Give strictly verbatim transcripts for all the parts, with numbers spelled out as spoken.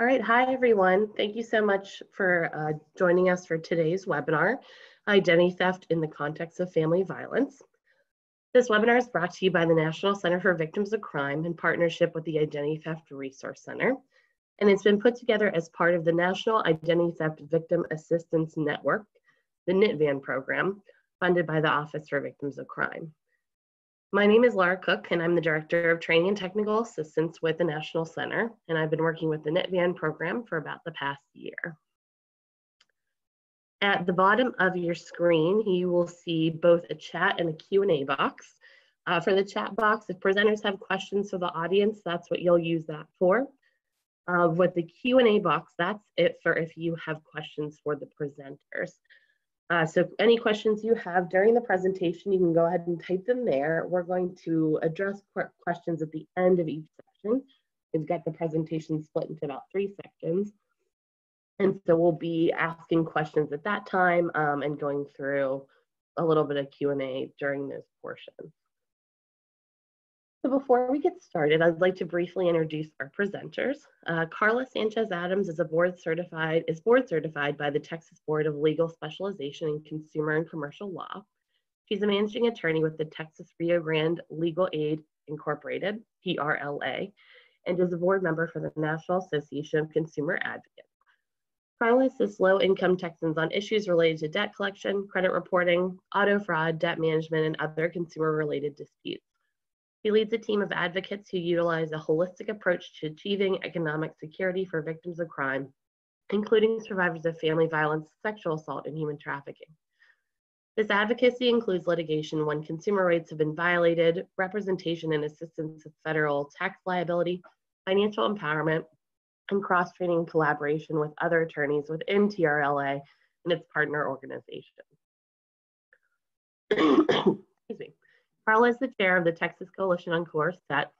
All right, hi everyone. Thank you so much for uh, joining us for today's webinar, Identity Theft in the Context of Family Violence. This webinar is brought to you by the National Center for Victims of Crime in partnership with the Identity Theft Resource Center. And it's been put together as part of the National Identity Theft Victim Assistance Network, the N I T V A N program, funded by the Office for Victims of Crime. My name is Laura Cook, and I'm the Director of Training and Technical Assistance with the National Center, and I've been working with the N I T V A N program for about the past year. At the bottom of your screen, you will see both a chat and a Q and A box. Uh, for the chat box, if presenters have questions for the audience, that's what you'll use that for. Uh, with the Q and A box, that's it for if you have questions for the presenters. Uh, so any questions you have during the presentation, you can go ahead and type them there. We're going to address questions at the end of each section. We've got the presentation split into about three sections. And so we'll be asking questions at that time um, and going through a little bit of Q and A during those portions. So before we get started, I'd like to briefly introduce our presenters. Uh, Carla Sanchez-Adams is a board certified, is board certified by the Texas Board of Legal Specialization in Consumer and Commercial Law. She's a managing attorney with the Texas Rio Grande Legal Aid Incorporated, T R L A, and is a board member for the National Association of Consumer Advocates. Carla assists low-income Texans on issues related to debt collection, credit reporting, auto fraud, debt management, and other consumer-related disputes. She leads a team of advocates who utilize a holistic approach to achieving economic security for victims of crime, including survivors of family violence, sexual assault, and human trafficking. This advocacy includes litigation when consumer rights have been violated, representation and assistance with federal tax liability, financial empowerment, and cross-training collaboration with other attorneys within T R L A and its partner organization. Excuse me. Carla is the chair of the Texas Coalition on Coerced Debt,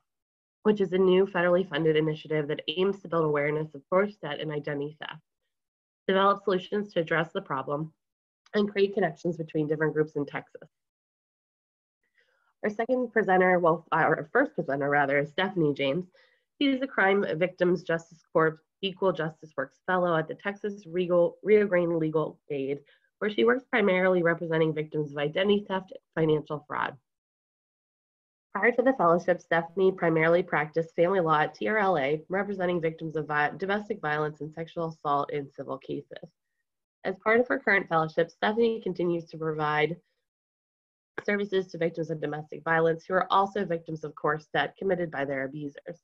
which is a new federally funded initiative that aims to build awareness of coerced debt and identity theft, develop solutions to address the problem, and create connections between different groups in Texas. Our second presenter, well, our first presenter rather, is Stephanie James. She's a Crime Victims Justice Corps Equal Justice Works Fellow at the Texas Rio Grande Legal Aid, where she works primarily representing victims of identity theft and financial fraud. Prior to the fellowship, Stephanie primarily practiced family law at T R L A, representing victims of vi- domestic violence and sexual assault in civil cases. As part of her current fellowship, Stephanie continues to provide services to victims of domestic violence who are also victims of coerced debt committed by their abusers.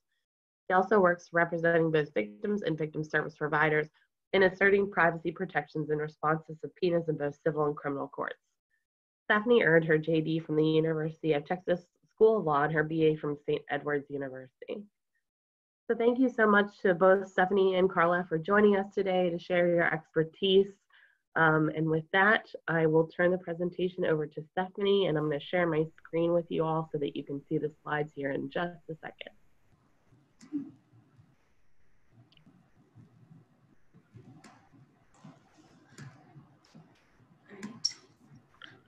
She also works representing both victims and victim service providers in asserting privacy protections in response to subpoenas in both civil and criminal courts. Stephanie earned her J D from the University of Texas School of Law and her B A from Saint Edward's University. So thank you so much to both Stephanie and Carla for joining us today to share your expertise. Um, and with that, I will turn the presentation over to Stephanie, and I'm going to share my screen with you all so that you can see the slides here in just a second.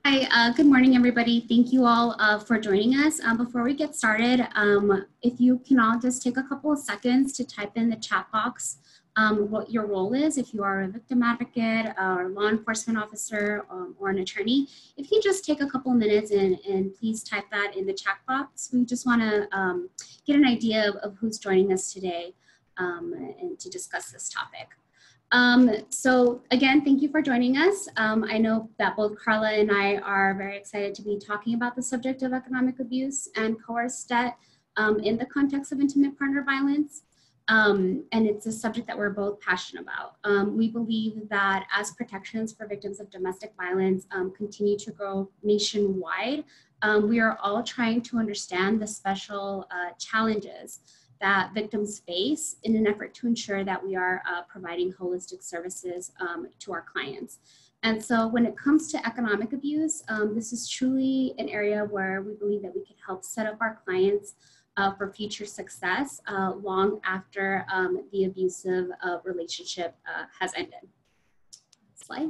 Hi, uh, good morning, everybody. Thank you all uh, for joining us. Um, before we get started, um, if you can all just take a couple of seconds to type in the chat box um, what your role is, if you are a victim advocate or law enforcement officer um, or an attorney. If you just take a couple of minutes and, and please type that in the chat box. We just want to um, get an idea of, of who's joining us today um, and to discuss this topic. Um, so again, thank you for joining us. Um, I know that both Carla and I are very excited to be talking about the subject of economic abuse and coerced debt um, in the context of intimate partner violence. Um, and it's a subject that we're both passionate about. Um, we believe that as protections for victims of domestic violence um, continue to grow nationwide, um, we are all trying to understand the special uh, challenges that victims face in an effort to ensure that we are uh, providing holistic services um, to our clients. And so when it comes to economic abuse, um, this is truly an area where we believe that we can help set up our clients uh, for future success uh, long after um, the abusive uh, relationship uh, has ended. Slide.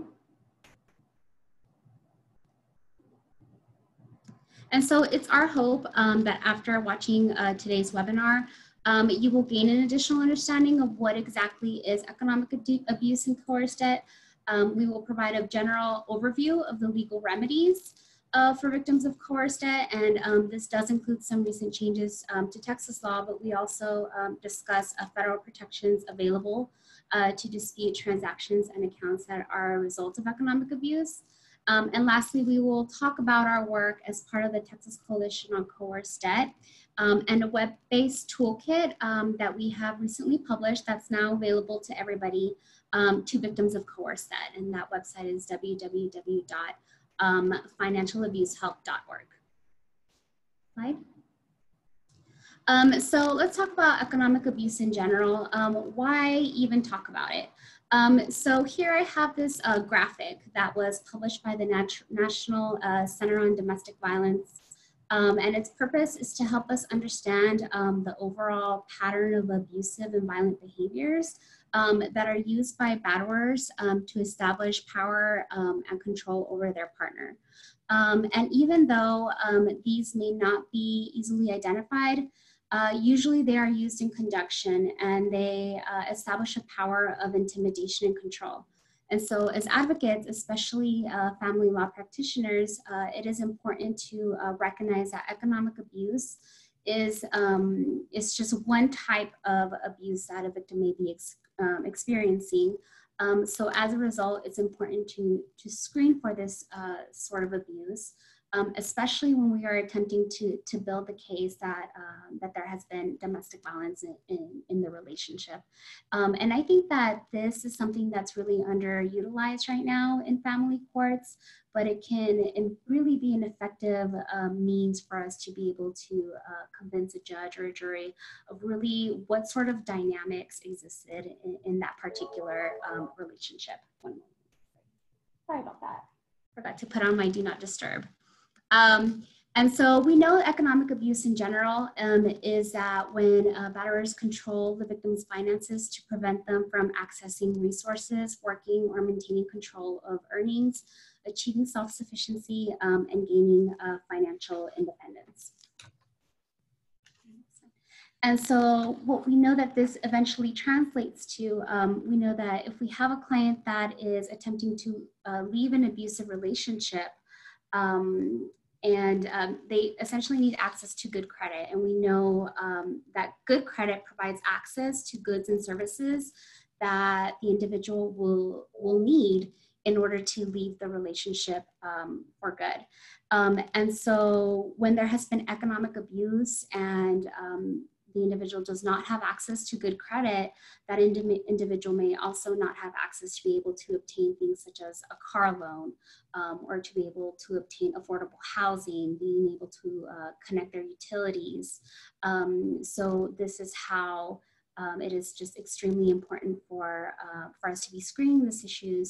And so it's our hope um, that after watching uh, today's webinar, Um, you will gain an additional understanding of what exactly is economic abuse and coerced debt. Um, we will provide a general overview of the legal remedies uh, for victims of coerced debt, and um, this does include some recent changes um, to Texas law, but we also um, discuss uh, federal protections available uh, to dispute transactions and accounts that are a result of economic abuse. Um, and lastly, we will talk about our work as part of the Texas Coalition on Coerced Debt um, and a web-based toolkit um, that we have recently published that's now available to everybody, um, to victims of coerced debt. And that website is w w w dot financial abuse help dot org. Slide. Um, so let's talk about economic abuse in general. Um, why even talk about it? Um, so here I have this uh, graphic that was published by the Nat National uh, Center on Domestic Violence, um, and its purpose is to help us understand um, the overall pattern of abusive and violent behaviors um, that are used by batterers um, to establish power um, and control over their partner. Um, and even though um, these may not be easily identified, Uh, usually they are used in conjunction, and they uh, establish a power of intimidation and control. And so as advocates, especially uh, family law practitioners, uh, it is important to uh, recognize that economic abuse is um, it's just one type of abuse that a victim may be ex um, experiencing. Um, so as a result, it's important to, to screen for this uh, sort of abuse. Um, especially when we are attempting to, to build the case that, um, that there has been domestic violence in, in, in the relationship. Um, and I think that this is something that's really underutilized right now in family courts, but it can really be an effective uh, means for us to be able to uh, convince a judge or a jury of really what sort of dynamics existed in, in that particular um, relationship. One moment. Sorry about that. Forgot to put on my Do Not Disturb. Um, and so we know economic abuse in general um, is that when uh, batterers control the victim's finances to prevent them from accessing resources, working, or maintaining control of earnings, achieving self-sufficiency, um, and gaining uh, financial independence. And so what we know that this eventually translates to, um, we know that if we have a client that is attempting to uh, leave an abusive relationship, Um, and um, they essentially need access to good credit. And we know um, that good credit provides access to goods and services that the individual will, will need in order to leave the relationship um, for good. Um, and so when there has been economic abuse and um, the individual does not have access to good credit, that indi individual may also not have access to be able to obtain things such as a car loan, um, or to be able to obtain affordable housing, being able to uh, connect their utilities. Um, so this is how um, it is just extremely important for, uh, for us to be screening these issues,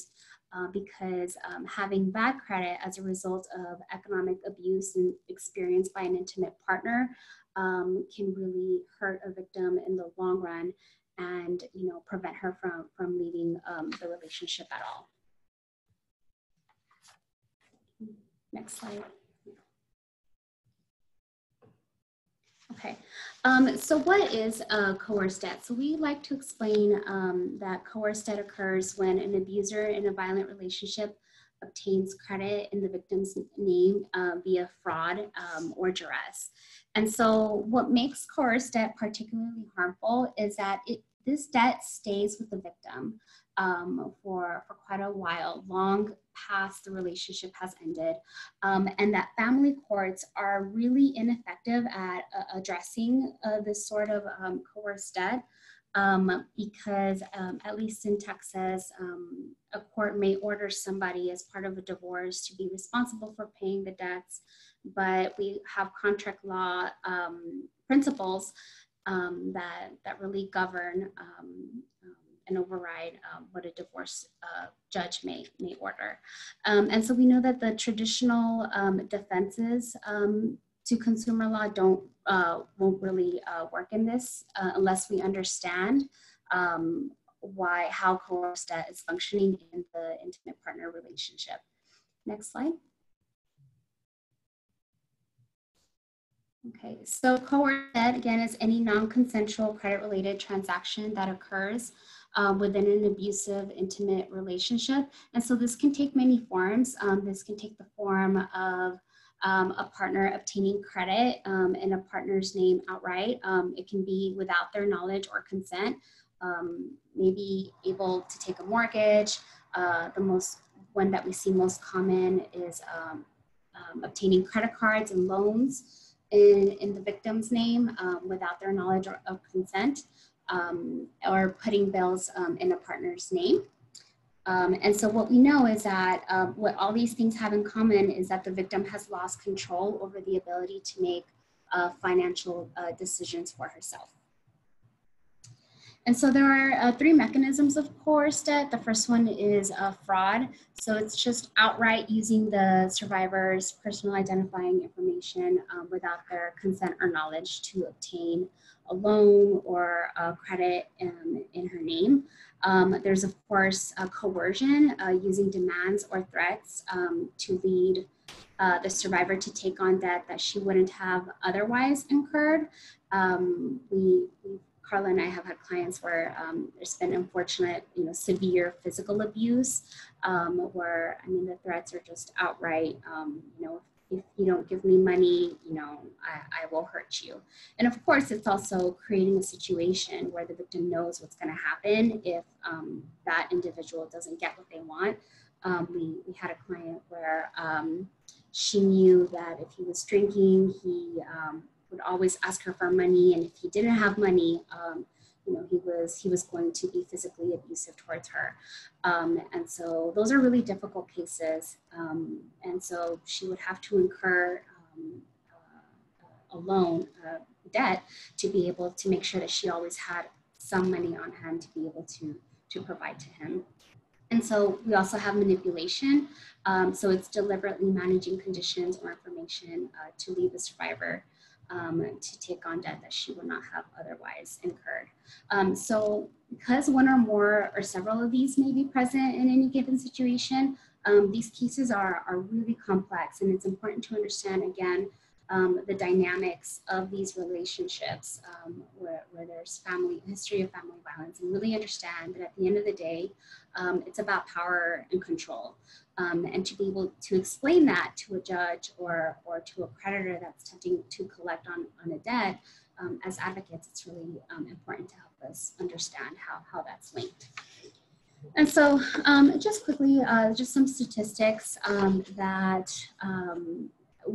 uh, because um, having bad credit as a result of economic abuse and experienced by an intimate partner Um, can really hurt a victim in the long run, and you know, prevent her from, from leaving um, the relationship at all. Next slide. Okay, um, so what is uh, coerced debt? So we like to explain um, that coerced debt occurs when an abuser in a violent relationship obtains credit in the victim's name uh, via fraud um, or duress. And so what makes coerced debt particularly harmful is that it, this debt stays with the victim um, for, for quite a while, long past the relationship has ended, um, and that family courts are really ineffective at uh, addressing uh, this sort of um, coerced debt, um, because um, at least in Texas, um, a court may order somebody as part of a divorce to be responsible for paying the debts, but we have contract law um, principles um, that, that really govern um, um, and override um, what a divorce uh, judge may, may order. Um, and so we know that the traditional um, defenses um, to consumer law don't, uh, won't really uh, work in this uh, unless we understand um, why, how coerced debt is functioning in the intimate partner relationship. Next slide. Okay, so coerced debt, again, is any non-consensual credit-related transaction that occurs um, within an abusive, intimate relationship. And so this can take many forms. Um, this can take the form of um, a partner obtaining credit um, in a partner's name outright. Um, it can be without their knowledge or consent, um, maybe able to take a mortgage. Uh, the most one that we see most common is um, um, obtaining credit cards and loans In, in the victim's name um, without their knowledge or of consent, um, or putting bills um, in a partner's name. Um, and so what we know is that uh, what all these things have in common is that the victim has lost control over the ability to make uh, financial uh, decisions for herself. And so there are uh, three mechanisms of coerced debt. The first one is uh, fraud. So it's just outright using the survivor's personal identifying information um, without their consent or knowledge to obtain a loan or a credit in, in her name. Um, there's, of course, uh, coercion uh, using demands or threats um, to lead uh, the survivor to take on debt that she wouldn't have otherwise incurred. Um, we, we Carla and I have had clients where um, there's been unfortunate, you know, severe physical abuse, um, where, I mean, the threats are just outright, um, you know, if you don't give me money, you know, I, I will hurt you. And of course, it's also creating a situation where the victim knows what's going to happen if um, that individual doesn't get what they want. Um, we, we had a client where um, she knew that if he was drinking, he um, would always ask her for money, and if he didn't have money, um, you know, he was he was going to be physically abusive towards her. Um, and so those are really difficult cases. Um, and so she would have to incur um, uh, a loan uh, debt to be able to make sure that she always had some money on hand to be able to to provide to him. And so we also have manipulation. Um, so it's deliberately managing conditions or information uh, to lead the survivor Um, to take on debt that she would not have otherwise incurred. Um, so because one or more or several of these may be present in any given situation, um, these cases are, are really complex, and it's important to understand, again, um, the dynamics of these relationships um, where, where there's family, history of family violence, and really understand that at the end of the day, um, it's about power and control. Um, and to be able to explain that to a judge or, or to a creditor that's attempting to collect on, on a debt, um, as advocates, it's really um, important to help us understand how, how that's linked. And so um, just quickly, uh, just some statistics um, that um,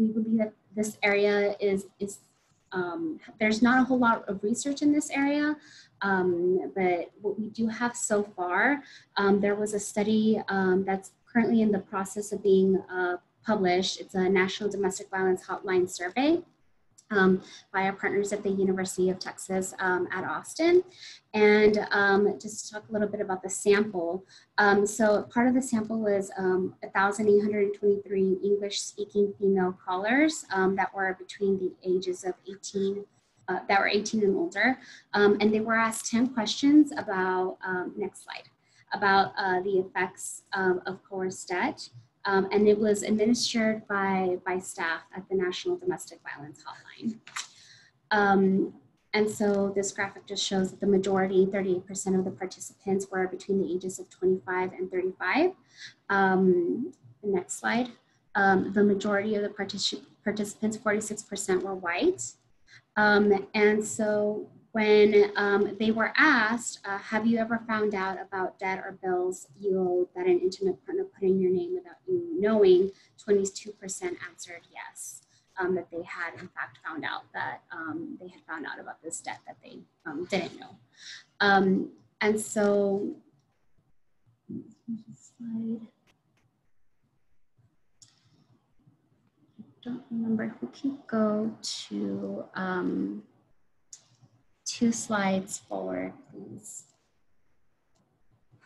we believe that this area is, is um, there's not a whole lot of research in this area. Um, but what we do have so far, um, there was a study um, that's currently in the process of being uh, published. It's a National Domestic Violence Hotline survey um, by our partners at the University of Texas um, at Austin. And um, just to talk a little bit about the sample. Um, so part of the sample was um, one thousand eight hundred twenty-three English-speaking female callers um, that were between the ages of eighteen, uh, that were eighteen and older. Um, and they were asked ten questions about, um, next slide, about uh, the effects um, of coerced debt, um, and it was administered by, by staff at the National Domestic Violence Hotline. Um, and so this graphic just shows that the majority, thirty-eight percent of the participants, were between the ages of twenty-five and thirty-five. Um, the next slide. Um, the majority of the particip participants, forty-six percent, were white. Um, and so when um, they were asked, uh, have you ever found out about debt or bills you owe that an intimate partner put in your name without you knowing, twenty-two percent answered yes, um, that they had in fact found out that um, they had found out about this debt that they um, didn't know. Um, and so, slide. I don't remember if we can go to, um, two slides forward, please.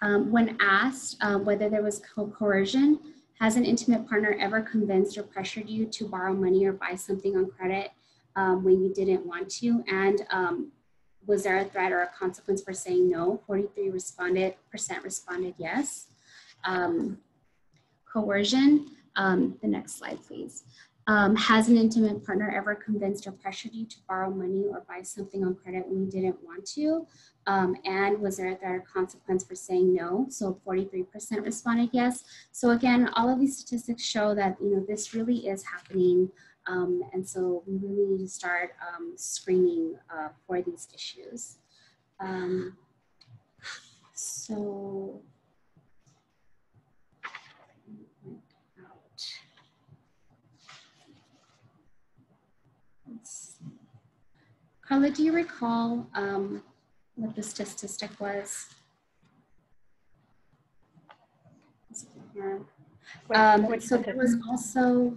Um, when asked uh, whether there was co coercion, has an intimate partner ever convinced or pressured you to borrow money or buy something on credit um, when you didn't want to? And um, was there a threat or a consequence for saying no? forty-three percent responded, percent responded yes. Um, coercion, um, the next slide, please. Um, has an intimate partner ever convinced or pressured you to borrow money or buy something on credit when you didn't want to? Um, and was there a threat or consequence for saying no? So forty-three percent responded yes. So again, all of these statistics show that, you know, this really is happening. Um, and so we really need to start um, screening uh, for these issues. Um, so. Carla, do you recall um, what the statistic was? Um, so there was also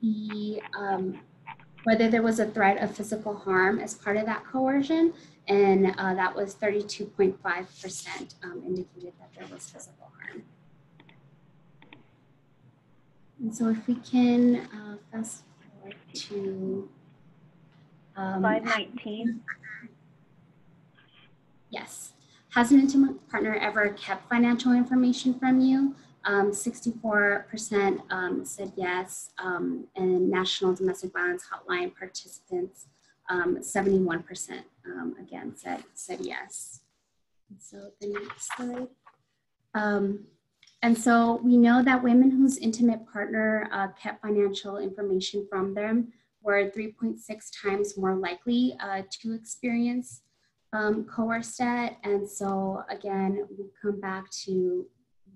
the, um, whether there was a threat of physical harm as part of that coercion, and uh, that was thirty-two point five percent um, indicated that there was physical harm. And so if we can uh, fast forward to Um, five nineteen. Yes. Has an intimate partner ever kept financial information from you? Um, sixty-four percent um, said yes, um, and National Domestic Violence Hotline participants, um, seventy-one percent um, again said, said yes. And so the next slide. Um, And so we know that women whose intimate partner uh, kept financial information from them were three point six times more likely uh, to experience um, coerced debt. And so again, we come back to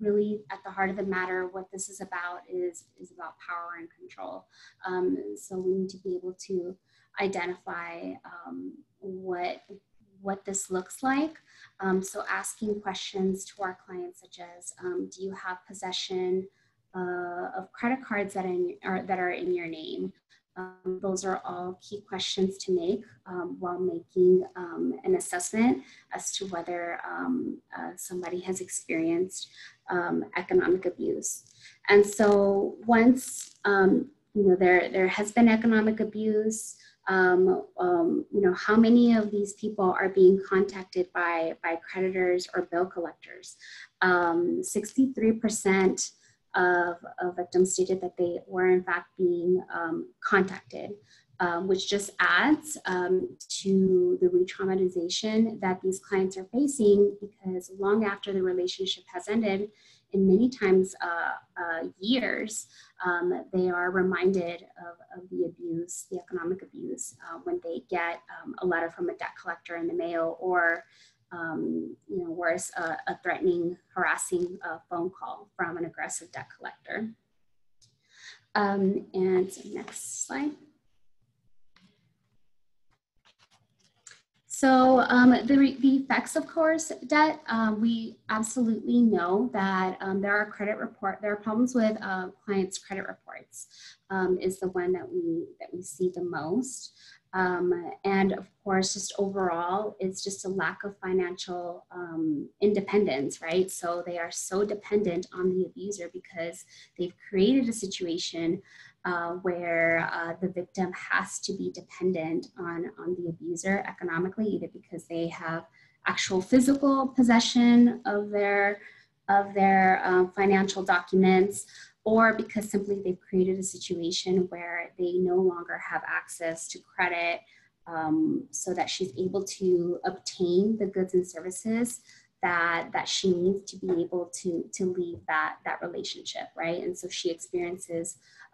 really at the heart of the matter, what this is about is, is about power and control. Um, and so we need to be able to identify um, what, what this looks like. Um, so asking questions to our clients such as, um, do you have possession uh, of credit cards that, in, or, that are in your name? Um, those are all key questions to make um, while making um, an assessment as to whether um, uh, somebody has experienced um, economic abuse. And so once um, you know there, there has been economic abuse, um, um, you know, how many of these people are being contacted by, by creditors or bill collectors? Um, sixty-three percent Of, of victims stated that they were in fact being um, contacted, um, which just adds um, to the re-traumatization that these clients are facing, because long after the relationship has ended, and many times uh, uh, years, um, they are reminded of, of the abuse, the economic abuse, uh, when they get um, a letter from a debt collector in the mail, or Um, you know, worse, uh, a threatening, harassing uh, phone call from an aggressive debt collector. Um, and next slide. So um, the, the effects of coerced debt, um, we absolutely know that um, there are credit report, there are problems with uh, clients' credit reports um, is the one that we, that we see the most. Um, and of course, just overall, it's just a lack of financial um, independence, right? So they are so dependent on the abuser because they've created a situation uh, where uh, the victim has to be dependent on, on the abuser economically, either because they have actual physical possession of their, of their uh, financial documents, or because simply they've created a situation where they no longer have access to credit um, so that she's able to obtain the goods and services that, that she needs to be able to, to leave that, that relationship, right? And so she experiences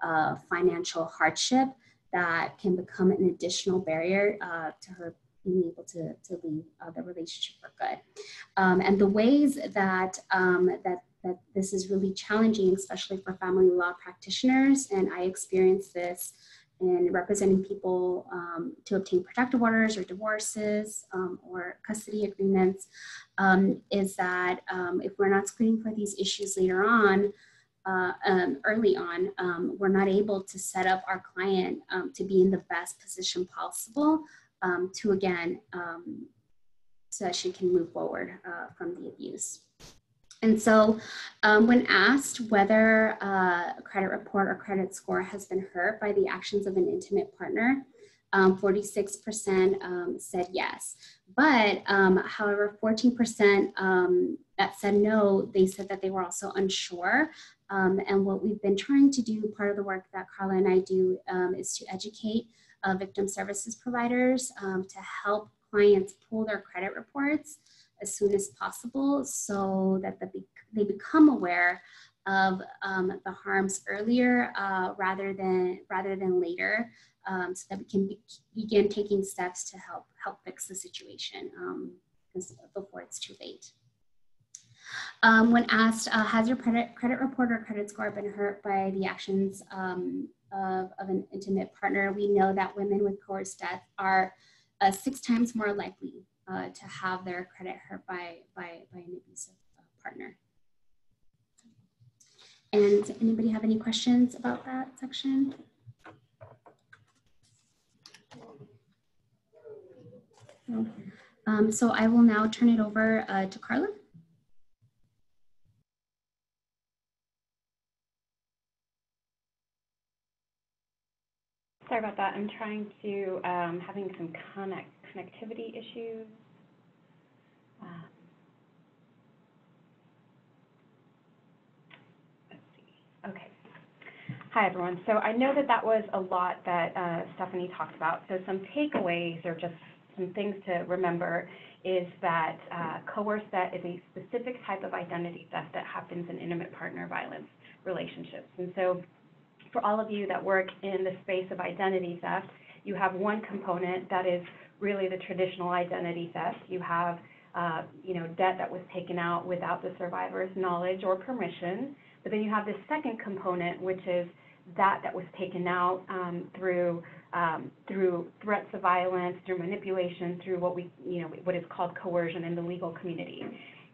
uh, financial hardship that can become an additional barrier uh, to her being able to, to leave uh, the relationship for good. Um, and the ways that, um, that that this is really challenging, especially for family law practitioners. And I experienced this in representing people um, to obtain protective orders or divorces um, or custody agreements, um, is that um, if we're not screening for these issues later on, uh, um, early on, um, we're not able to set up our client um, to be in the best position possible um, to, again, um, so that she can move forward uh, from the abuse. And so um, when asked whether uh, a credit report or credit score has been hurt by the actions of an intimate partner, um, forty-six percent um, said yes. But um, however, fourteen percent um, that said no, they said that they were also unsure Um, and what we've been trying to do, part of the work that Carla and I do, um, is to educate uh, victim services providers um, to help clients pull their credit reports as soon as possible so that the be they become aware of um, the harms earlier uh, rather than rather than later, um, so that we can be begin taking steps to help help fix the situation um, before it's too late. Um, when asked, uh, has your credit, credit report or credit score been hurt by the actions um, of, of an intimate partner? We know that women with coerced debt are uh, six times more likely uh, to have their credit hurt by, by, by an abusive partner. And does anybody have any questions about that section? No. Um, so I will now turn it over uh, to Carla. Sorry about that. I'm trying to, um, having some connect, connectivity issues. Uh, let's see. Okay. Hi, everyone. So I know that that was a lot that uh, Stephanie talked about. So some takeaways or just some things to remember is that uh, coerced debt is a specific type of identity theft that happens in intimate partner violence relationships. And so for all of you that work in the space of identity theft, you have one component that is really the traditional identity theft. You have, uh, you know, debt that was taken out without the survivor's knowledge or permission. But then you have this second component, which is that that was taken out um, through um, through threats of violence, through manipulation, through what we, you know, what is called coercion in the legal community.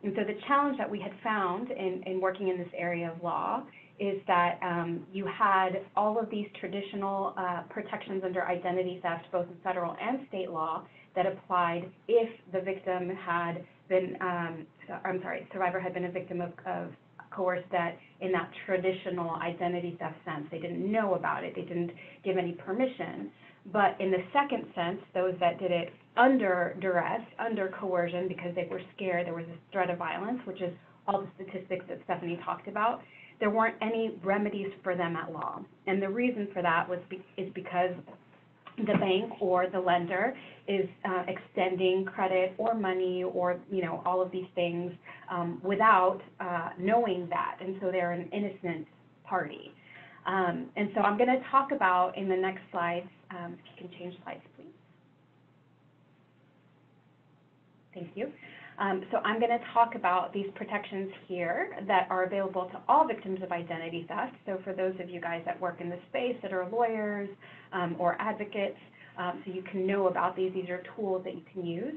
And so the challenge that we had found in, in working in this area of law is that um, you had all of these traditional uh, protections under identity theft, both in federal and state law, that applied if the victim had been, um, I'm sorry, survivor had been a victim of, of coerced debt in that traditional identity theft sense. They didn't know about it, they didn't give any permission. But in the second sense, those that did it under duress, under coercion, because they were scared, there was this threat of violence, which is all the statistics that Stephanie talked about, there weren't any remedies for them at law. And the reason for that was be is because the bank or the lender is uh, extending credit or money or, you know, all of these things um, without uh, knowing that. And so they're an innocent party. Um, and so I'm going to talk about in the next slides, um, if you can change slides, please. Thank you. Um, so I'm going to talk about these protections here that are available to all victims of identity theft. So for those of you guys that work in this space that are lawyers um, or advocates, um, so you can know about these, these are tools that you can use.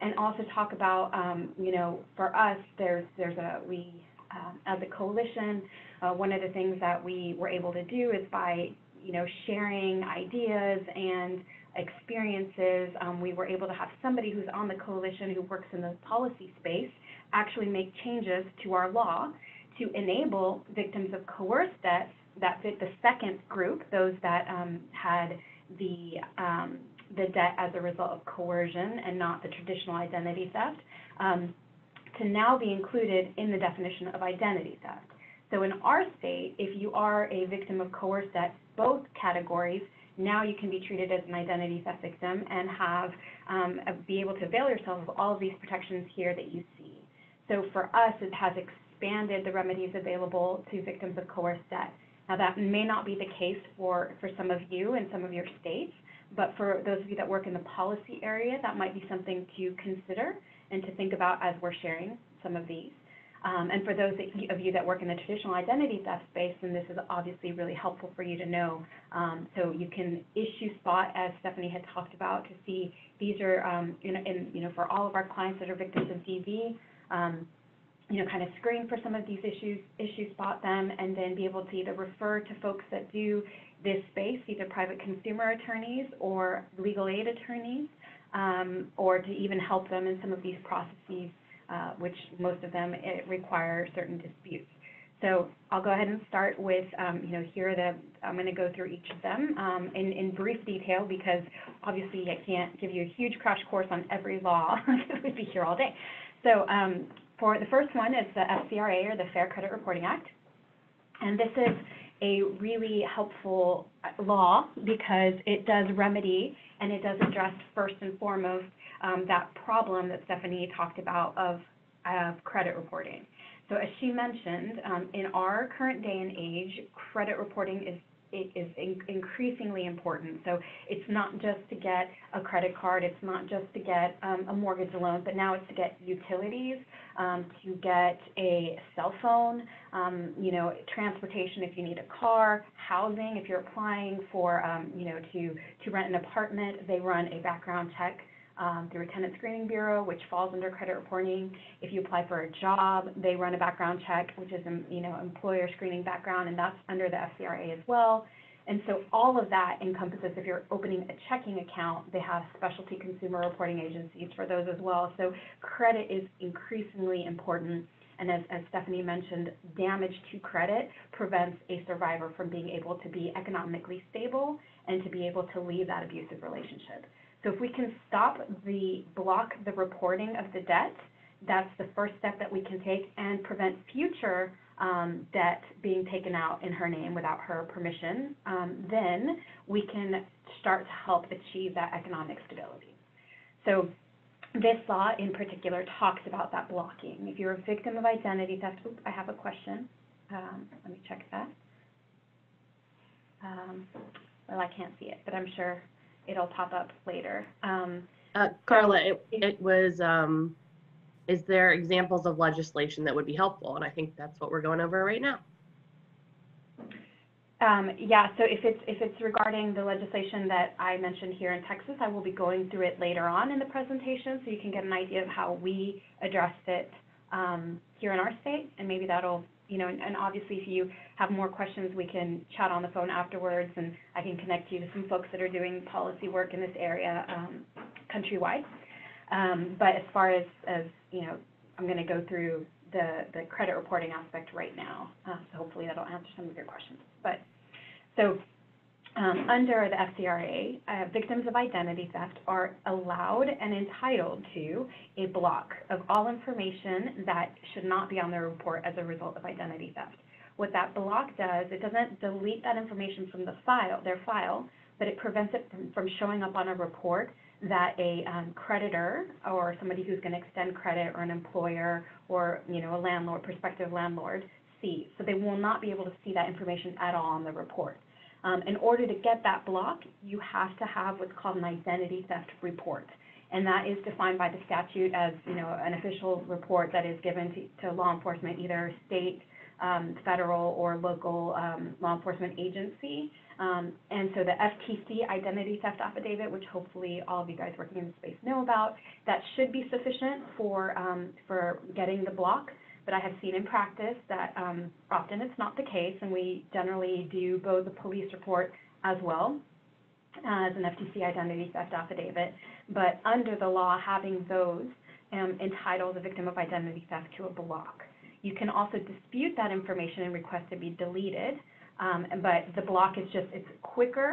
And also talk about, um, you know, for us, there's, there's a, we, um, as a coalition, uh, one of the things that we were able to do is by, you know, sharing ideas and experiences, um, we were able to have somebody who's on the coalition who works in the policy space actually make changes to our law to enable victims of coerced debt that fit the second group, those that um, had the, um, the debt as a result of coercion and not the traditional identity theft, um, to now be included in the definition of identity theft. So in our state, if you are a victim of coerced debt, both categories, now you can be treated as an identity theft victim and have um, be able to avail yourself of all of these protections here that you see. So for us, it has expanded the remedies available to victims of coerced debt. Now that may not be the case for, for some of you in some of your states, but for those of you that work in the policy area, that might be something to consider and to think about as we're sharing some of these. Um, and for those of you that work in the traditional identity theft space, then this is obviously really helpful for you to know. Um, so you can issue spot, as Stephanie had talked about, to see these are, um, in, in, you know, for all of our clients that are victims of D V, um, you know, kind of screen for some of these issues, issue spot them, and then be able to either refer to folks that do this space, either private consumer attorneys or legal aid attorneys, um, or to even help them in some of these processes, Uh, which most of them it require certain disputes. So I'll go ahead and start with, um, you know, here are the, I'm going to go through each of them um, in, in brief detail because obviously I can't give you a huge crash course on every law. We'd be here all day. So um, for the first one is the F C R A or the Fair Credit Reporting Act. And this is a really helpful law because it does remedy and it does address first and foremost um, that problem that Stephanie talked about of, of credit reporting. So as she mentioned, um, in our current day and age, credit reporting is It is in increasingly important. So it's not just to get a credit card, it's not just to get um, a mortgage loan, but now it's to get utilities, um, to get a cell phone, um, you know, transportation if you need a car, housing if you're applying for, um, you know, to, to rent an apartment. They run a background check Um, through a tenant screening bureau, which falls under credit reporting. If you apply for a job, they run a background check, which is, you know, employer screening background, and that's under the F C R A as well. And so all of that encompasses, if you're opening a checking account, they have specialty consumer reporting agencies for those as well. So credit is increasingly important. And as, as Stephanie mentioned, damage to credit prevents a survivor from being able to be economically stable and to be able to leave that abusive relationship. So if we can stop the block the reporting of the debt, that's the first step that we can take and prevent future um, debt being taken out in her name without her permission. Um, then we can start to help achieve that economic stability. So this law in particular talks about that blocking. If you're a victim of identity theft, oops, I have a question. Um, let me check that. Um, well, I can't see it, but I'm sure it'll pop up later. Um, uh, Carla, it, it was, um, is there examples of legislation that would be helpful? And I think that's what we're going over right now. Um, yeah, so if it's, if it's regarding the legislation that I mentioned here in Texas, I will be going through it later on in the presentation so you can get an idea of how we addressed it um, here in our state, and maybe that'll, you know, and, and obviously if you have more questions, we can chat on the phone afterwards and I can connect you to some folks that are doing policy work in this area um, countrywide. Um, but as far as, as, you know, I'm going to go through the, the credit reporting aspect right now. Uh, so hopefully that'll answer some of your questions. But so um, under the F C R A, uh, victims of identity theft are allowed and entitled to a block of all information that should not be on their report as a result of identity theft. What that block does, it doesn't delete that information from the file, their file, but it prevents it from, from showing up on a report that a um, creditor or somebody who's going to extend credit or an employer or, you know, a landlord, prospective landlord sees. So they will not be able to see that information at all on the report. Um, in order to get that block, you have to have what's called an identity theft report. And that is defined by the statute as, you know, an official report that is given to, to law enforcement, either state, Um, federal or local um, law enforcement agency. Um, and so the F T C Identity Theft Affidavit, which hopefully all of you guys working in the space know about, that should be sufficient for, um, for getting the block. But I have seen in practice that um, often it's not the case, and we generally do both the police report as well as an F T C Identity Theft Affidavit. But under the law, having those um, entitles a victim of identity theft to a block. You can also dispute that information and request to be deleted, um, but the block is just, it's quicker,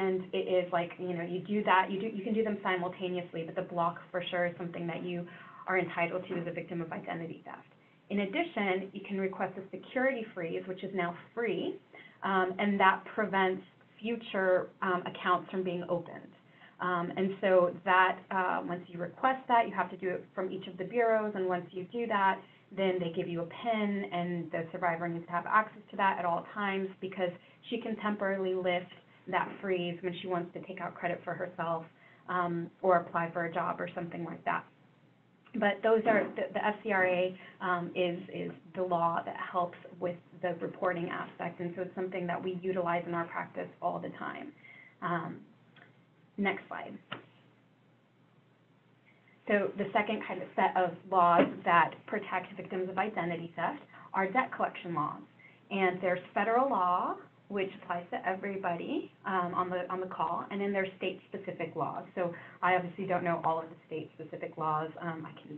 and it is like, you know, you do that, you, do, you can do them simultaneously, but the block for sure is something that you are entitled to as a victim of identity theft. In addition, you can request a security freeze, which is now free, um, and that prevents future um, accounts from being opened. Um, and so that, uh, once you request that, you have to do it from each of the bureaus, and once you do that, then they give you a PIN, and the survivor needs to have access to that at all times because she can temporarily lift that freeze when she wants to take out credit for herself um, or apply for a job or something like that. But those are, the, the F C R A um, is, is the law that helps with the reporting aspect, and so it's something that we utilize in our practice all the time. Um, next slide. So the second kind of set of laws that protect victims of identity theft are debt collection laws. And there's federal law, which applies to everybody um, on the on the call, and then there's state-specific laws. So I obviously don't know all of the state-specific laws. Um, I can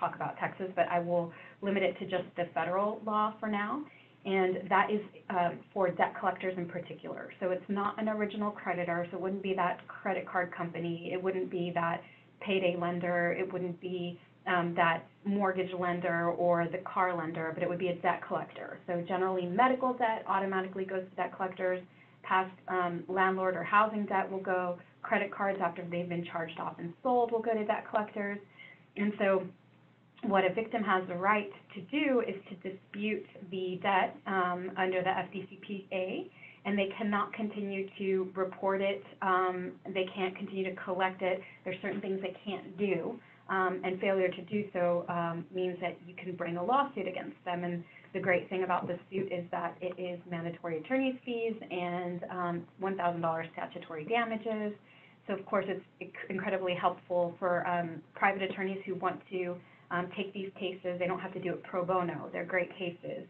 talk about Texas, but I will limit it to just the federal law for now. And that is uh, for debt collectors in particular. So it's not an original creditor, so it wouldn't be that credit card company. It wouldn't be that payday lender, it wouldn't be um, that mortgage lender or the car lender, but it would be a debt collector. So generally medical debt automatically goes to debt collectors, past um, landlord or housing debt will go, credit cards after they've been charged off and sold will go to debt collectors. And so what a victim has the right to do is to dispute the debt um, under the F D C P A, and they cannot continue to report it. Um, they can't continue to collect it. There's certain things they can't do, um, and failure to do so um, means that you can bring a lawsuit against them. And the great thing about this suit is that it is mandatory attorney's fees and um, one thousand dollars statutory damages. So of course, it's incredibly helpful for um, private attorneys who want to Um, take these cases. They don't have to do it pro bono. They're great cases.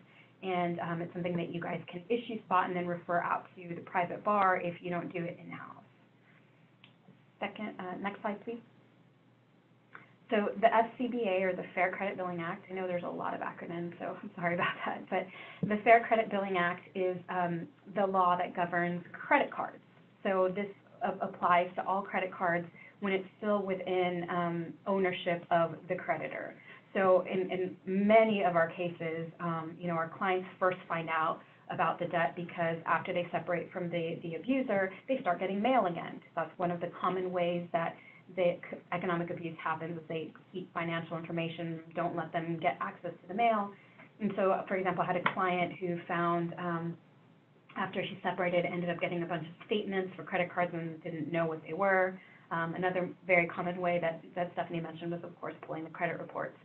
And um, it's something that you guys can issue spot and then refer out to the private bar if you don't do it in-house. Second, uh, next slide, please. So the F C B A, or the Fair Credit Billing Act, I know there's a lot of acronyms, so I'm sorry about that, but the Fair Credit Billing Act is um, the law that governs credit cards. So this uh, applies to all credit cards when it's still within um, ownership of the creditor. So in, in many of our cases, um, you know, our clients first find out about the debt because after they separate from the, the abuser, they start getting mail again. That's one of the common ways that the economic abuse happens, is they keep financial information, don't let them get access to the mail. And so, for example, I had a client who found, um, after she separated, ended up getting a bunch of statements for credit cards and didn't know what they were. Um, another very common way that, that Stephanie mentioned was, of course, pulling the credit reports.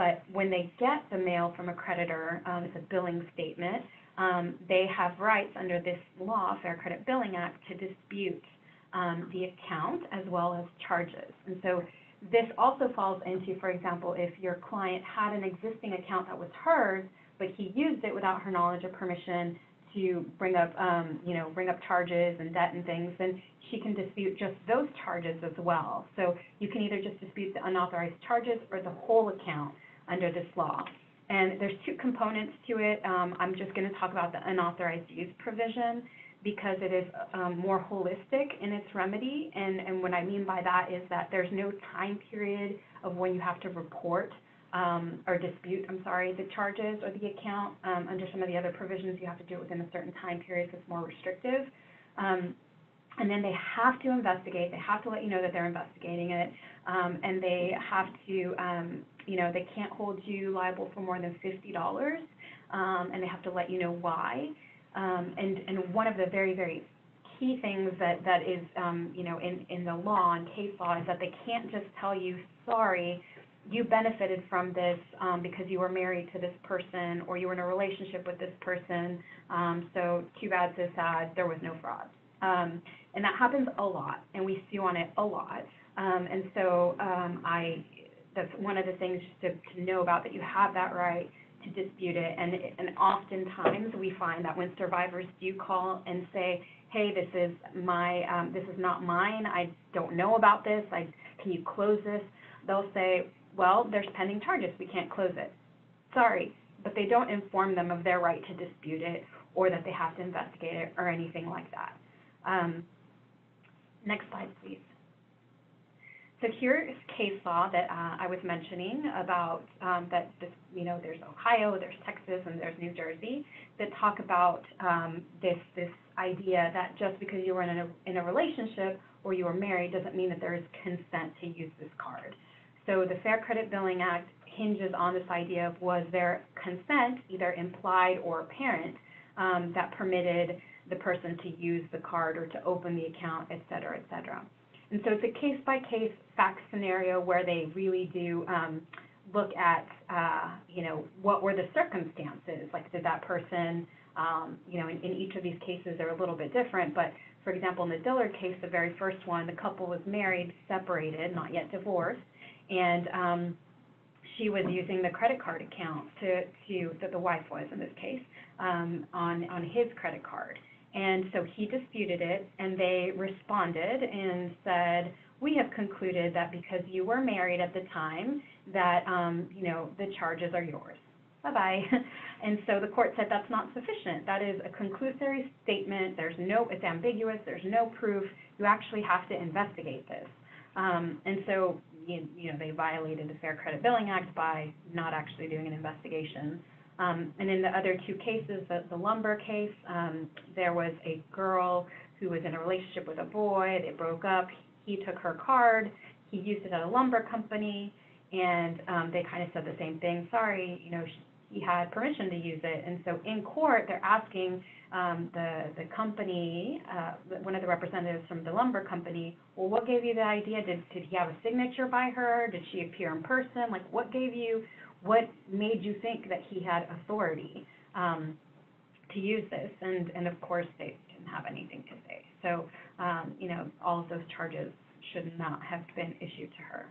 But when they get the mail from a creditor, um, it's a billing statement, um, they have rights under this law, Fair Credit Billing Act, to dispute um, the account as well as charges. And so this also falls into, for example, if your client had an existing account that was hers, but he used it without her knowledge or permission to bring up, um, you know, bring up charges and debt and things, then she can dispute just those charges as well. So you can either just dispute the unauthorized charges or the whole account under this law. And there's two components to it. Um, I'm just going to talk about the unauthorized use provision because it is um, more holistic in its remedy. And, and what I mean by that is that there's no time period of when you have to report Um, or dispute, I'm sorry, the charges or the account. Um, under some of the other provisions, you have to do it within a certain time period, so it's more restrictive. Um, and then they have to investigate. They have to let you know that they're investigating it. Um, and they have to, um, you know, they can't hold you liable for more than fifty dollars. Um, and they have to let you know why. Um, and, and one of the very, very key things that, that is, um, you know, in, in the law and case law is that they can't just tell you, sorry, you benefited from this um, because you were married to this person or you were in a relationship with this person, um, so too bad, so sad, there was no fraud. Um, and that happens a lot, and we sue on it a lot. Um, and so um, I, that's one of the things to, to know about, that you have that right to dispute it. And, and oftentimes we find that when survivors do call and say, hey, this is, my, um, this is not mine, I don't know about this, I, can you close this? They'll say, well, there's pending charges, we can't close it. Sorry, but they don't inform them of their right to dispute it or that they have to investigate it or anything like that. Um, next slide, please. So here's case law that uh, I was mentioning about um, that, this, you know, there's Ohio, there's Texas, and there's New Jersey that talk about um, this, this idea that just because you were in a, in a relationship or you were married doesn't mean that there is consent to use this card. So the Fair Credit Billing Act hinges on this idea of, was there consent, either implied or apparent, um, that permitted the person to use the card or to open the account, et cetera, et cetera. And so it's a case-by-case fact scenario where they really do um, look at, uh, you know, what were the circumstances? Like, did that person, um, you know, in, in each of these cases they're a little bit different, but for example, in the Dillard case, the very first one, the couple was married, separated, not yet divorced, and um, she was using the credit card account to, to that the wife was in this case, um, on, on his credit card. And so he disputed it, and they responded and said, we have concluded that because you were married at the time that, um, you know, the charges are yours. Bye-bye. And so the court said that's not sufficient. That is a conclusory statement. There's no, it's ambiguous. There's no proof. You actually have to investigate this. Um, and so, you know, they violated the Fair Credit Billing Act by not actually doing an investigation. Um, and in the other two cases, the, the lumber case, um, there was a girl who was in a relationship with a boy. They broke up. He took her card. He used it at a lumber company, and um, they kind of said the same thing. Sorry, you know, she, he had permission to use it. And so in court, they're asking um, the the company, uh, one of the representatives from the lumber company, well, what gave you the idea? Did did he have a signature by her? Did she appear in person? Like, what gave you? What made you think that he had authority um, to use this? And, and of course, they didn't have anything to say. So, um, you know, all of those charges should not have been issued to her.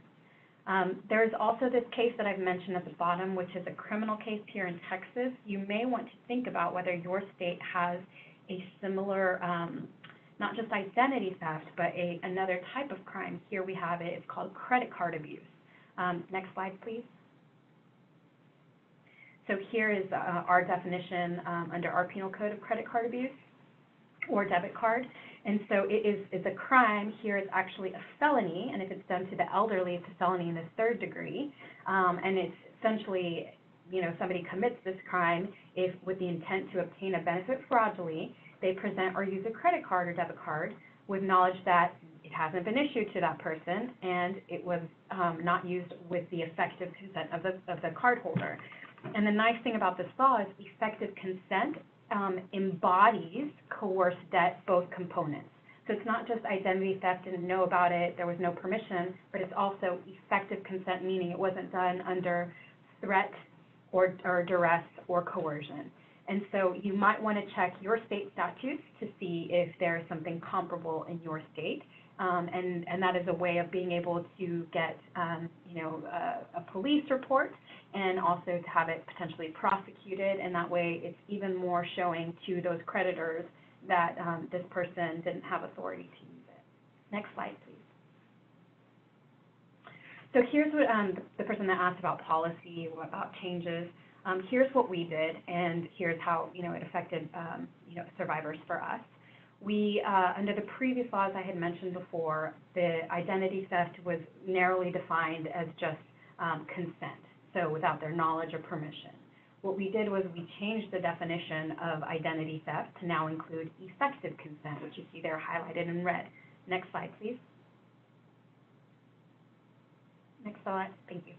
Um, there is also this case that I've mentioned at the bottom, which is a criminal case here in Texas. You may want to think about whether your state has a similar, um, not just identity theft, but a, another type of crime. Here we have it. It's called credit card abuse. Um, next slide, please. So here is uh, our definition um, under our penal code of credit card abuse or debit card. And so it is it's a crime. Here it's actually a felony. And if it's done to the elderly, it's a felony in the third degree. Um, and it's essentially, you know, somebody commits this crime if with the intent to obtain a benefit fraudulently, they present or use a credit card or debit card with knowledge that it hasn't been issued to that person and it was um, not used with the effective consent of the, of the cardholder. And the nice thing about this law is effective consent um, embodies coerced debt, both components. So it's not just identity theft, didn't know about it, there was no permission, but it's also effective consent, meaning it wasn't done under threat or, or duress or coercion. And so you might want to check your state statutes to see if there's something comparable in your state. Um, and, and that is a way of being able to get, um, you know, a, a police report and also to have it potentially prosecuted. And that way it's even more showing to those creditors that um, this person didn't have authority to use it. Next slide, please. So here's what um, the person that asked about policy, what about changes. Um, here's what we did, and here's how, you know, it affected, um, you know, survivors for us. We, uh, under the previous laws I had mentioned before, the identity theft was narrowly defined as just um, consent, so without their knowledge or permission. What we did was we changed the definition of identity theft to now include effective consent, which you see there highlighted in red. Next slide, please. Next slide, thank you.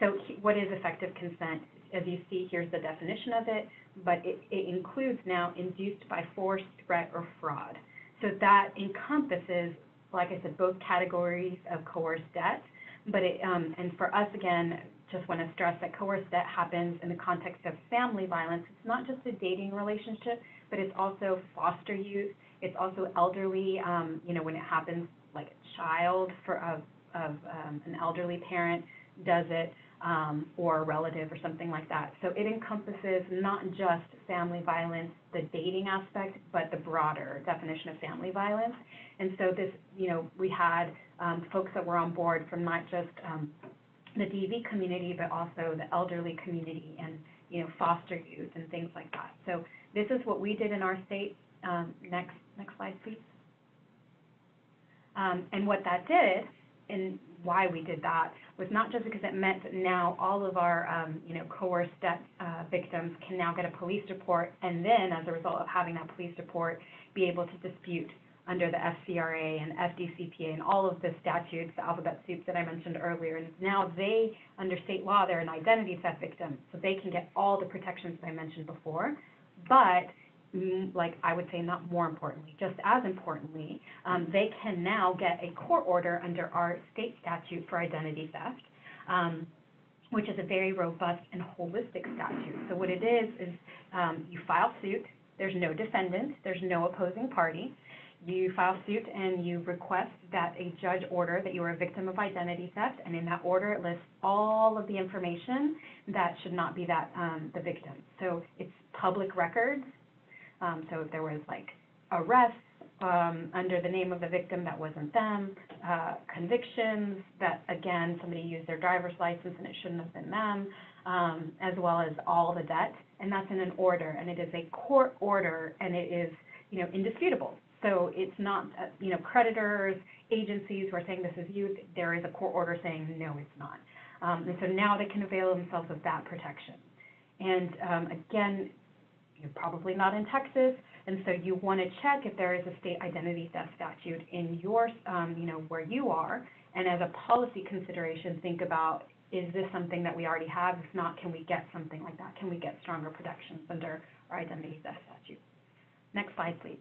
So what is effective consent? As you see, here's the definition of it, but it, it includes now induced by force, threat, or fraud. So that encompasses, like I said, both categories of coerced debt. But it, um, and for us, again, just want to stress that coerced debt happens in the context of family violence. It's not just a dating relationship, but it's also foster youth. It's also elderly, um, you know, when it happens like a child for of, of um, an elderly parent does it. Um, or a relative or something like that. So it encompasses not just family violence, the dating aspect, but the broader definition of family violence. And so this, you know, we had um, folks that were on board from not just um, the D V community, but also the elderly community and, you know, foster youth and things like that. So this is what we did in our state. Um, next, next slide, please. Um, and what that did, and why we did that, was not just because it meant that now all of our um, you know, coerced debt uh, victims can now get a police report and then, as a result of having that police report, be able to dispute under the F C R A and F D C P A and all of the statutes, the alphabet soup that I mentioned earlier. And now they, under state law, they're an identity theft victim, so they can get all the protections that I mentioned before. But, like I would say, not more importantly, just as importantly, um, they can now get a court order under our state statute for identity theft, um, which is a very robust and holistic statute. So what it is is um, you file suit, there's no defendant, there's no opposing party. You file suit and you request that a judge order that you are a victim of identity theft, and in that order it lists all of the information that should not be that um, the victim. So it's public records. Um, so if there was like arrests um, under the name of the victim that wasn't them, uh, convictions that, again, somebody used their driver's license and it shouldn't have been them, um, as well as all the debt, and that's in an order, and it is a court order, and it is, you know, indisputable. So it's not, uh, you know, creditors, agencies who are saying this is used, there is a court order saying, no, it's not. Um, and so now they can avail themselves of that protection. And um, again, you're probably not in Texas, and so you want to check if there is a state identity theft statute in your, um, you know, where you are, and as a policy consideration, think about, is this something that we already have? If not, can we get something like that? Can we get stronger protections under our identity theft statute? Next slide, please.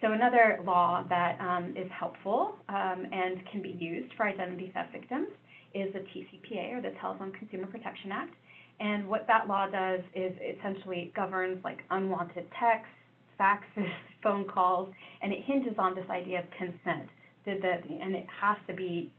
So another law that um, is helpful um, and can be used for identity theft victims is the T C P A, or the Telephone Consumer Protection Act. And what that law does is essentially governs like unwanted texts, faxes, phone calls, and it hinges on this idea of consent. Did that, and it has to be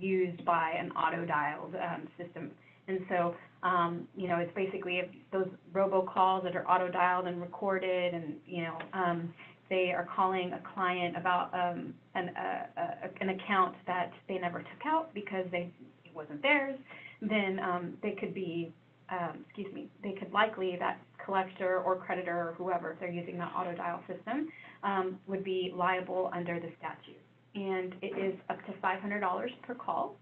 used by an auto-dialed um, system. And so, um, you know, it's basically if those robocalls that are auto-dialed and recorded, and you know, um, they are calling a client about um, an, uh, uh, an account that they never took out because they it wasn't theirs, then um, they could be, um, excuse me, they could likely, that collector or creditor or whoever, if they're using that auto dial system, um, would be liable under the statute. And it is up to five hundred dollars per call.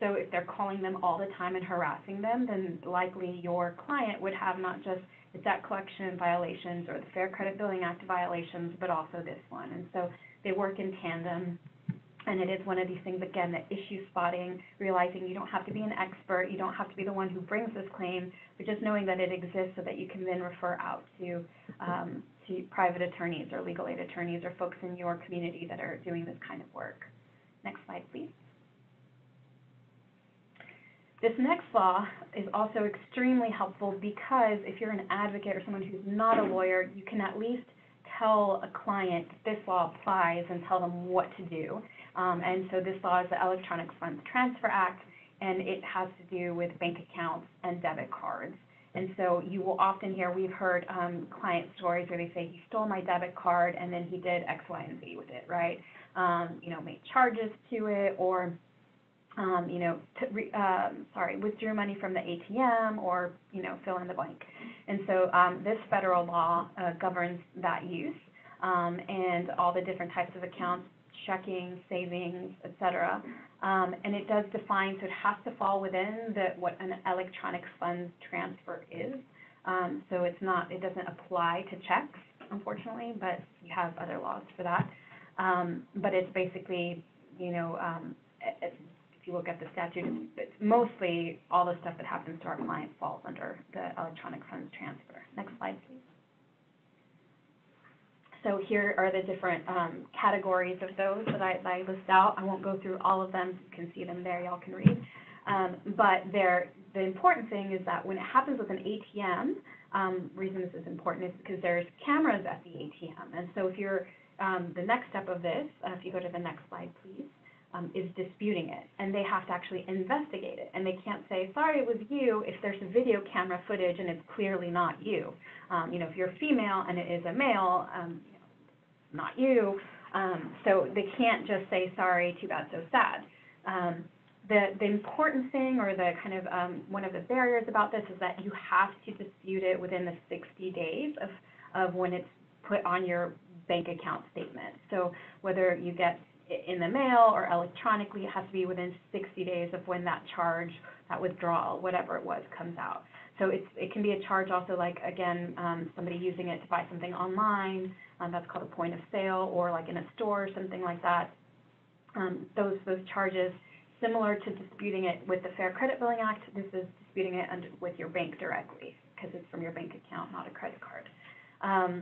So if they're calling them all the time and harassing them, then likely your client would have not just the debt collection violations or the Fair Credit Billing Act violations, but also this one. And so they work in tandem, and it is one of these things, again, that issue spotting, realizing you don't have to be an expert, you don't have to be the one who brings this claim, but just knowing that it exists so that you can then refer out to, um, to private attorneys or legal aid attorneys or folks in your community that are doing this kind of work. Next slide, please. This next law is also extremely helpful because if you're an advocate or someone who's not a lawyer, you can at least tell a client this law applies and tell them what to do. Um, and so this law is the Electronic Funds Transfer Act, and it has to do with bank accounts and debit cards. And so you will often hear, we've heard um, client stories where they say, he stole my debit card and then he did X, Y, and Z with it, right? Um, you know, made charges to it, or Um, you know, to re, um, sorry, withdrew money from the A T M, or, you know, fill in the blank. And so um, this federal law uh, governs that use um, and all the different types of accounts, checking, savings, et cetera. Um, and it does define, so it has to fall within the, what an electronic funds transfer is. Um, so it's not, it doesn't apply to checks, unfortunately, but you have other laws for that. Um, but it's basically, you know, um, it, you look at the statute, but mostly all the stuff that happens to our client falls under the electronic funds transfer. Next slide, please. So here are the different um, categories of those that I, that I list out. I won't go through all of them. You can see them there. Y'all can read. Um, but the important thing is that when it happens with an A T M, um, the reason this is important is because there's cameras at the A T M. And so if you're, um, the next step of this, uh, if you go to the next slide, please, Um, is disputing it, and they have to actually investigate it, and they can't say, sorry, it was you, if there's a video camera footage and it's clearly not you. Um, you know, if you're female and it is a male, um, not you, um, so they can't just say, sorry, too bad, so sad. Um, the, the important thing, or the kind of um, one of the barriers about this is that you have to dispute it within the sixty days of, of when it's put on your bank account statement. So whether you get in the mail or electronically, it has to be within sixty days of when that charge, that withdrawal, whatever it was, comes out. So it's, it can be a charge also, like, again, um, somebody using it to buy something online, um, that's called a point of sale, or like in a store or something like that. Um, those, those charges, similar to disputing it with the Fair Credit Billing Act, this is disputing it under, with your bank directly, because it's from your bank account, not a credit card. Um,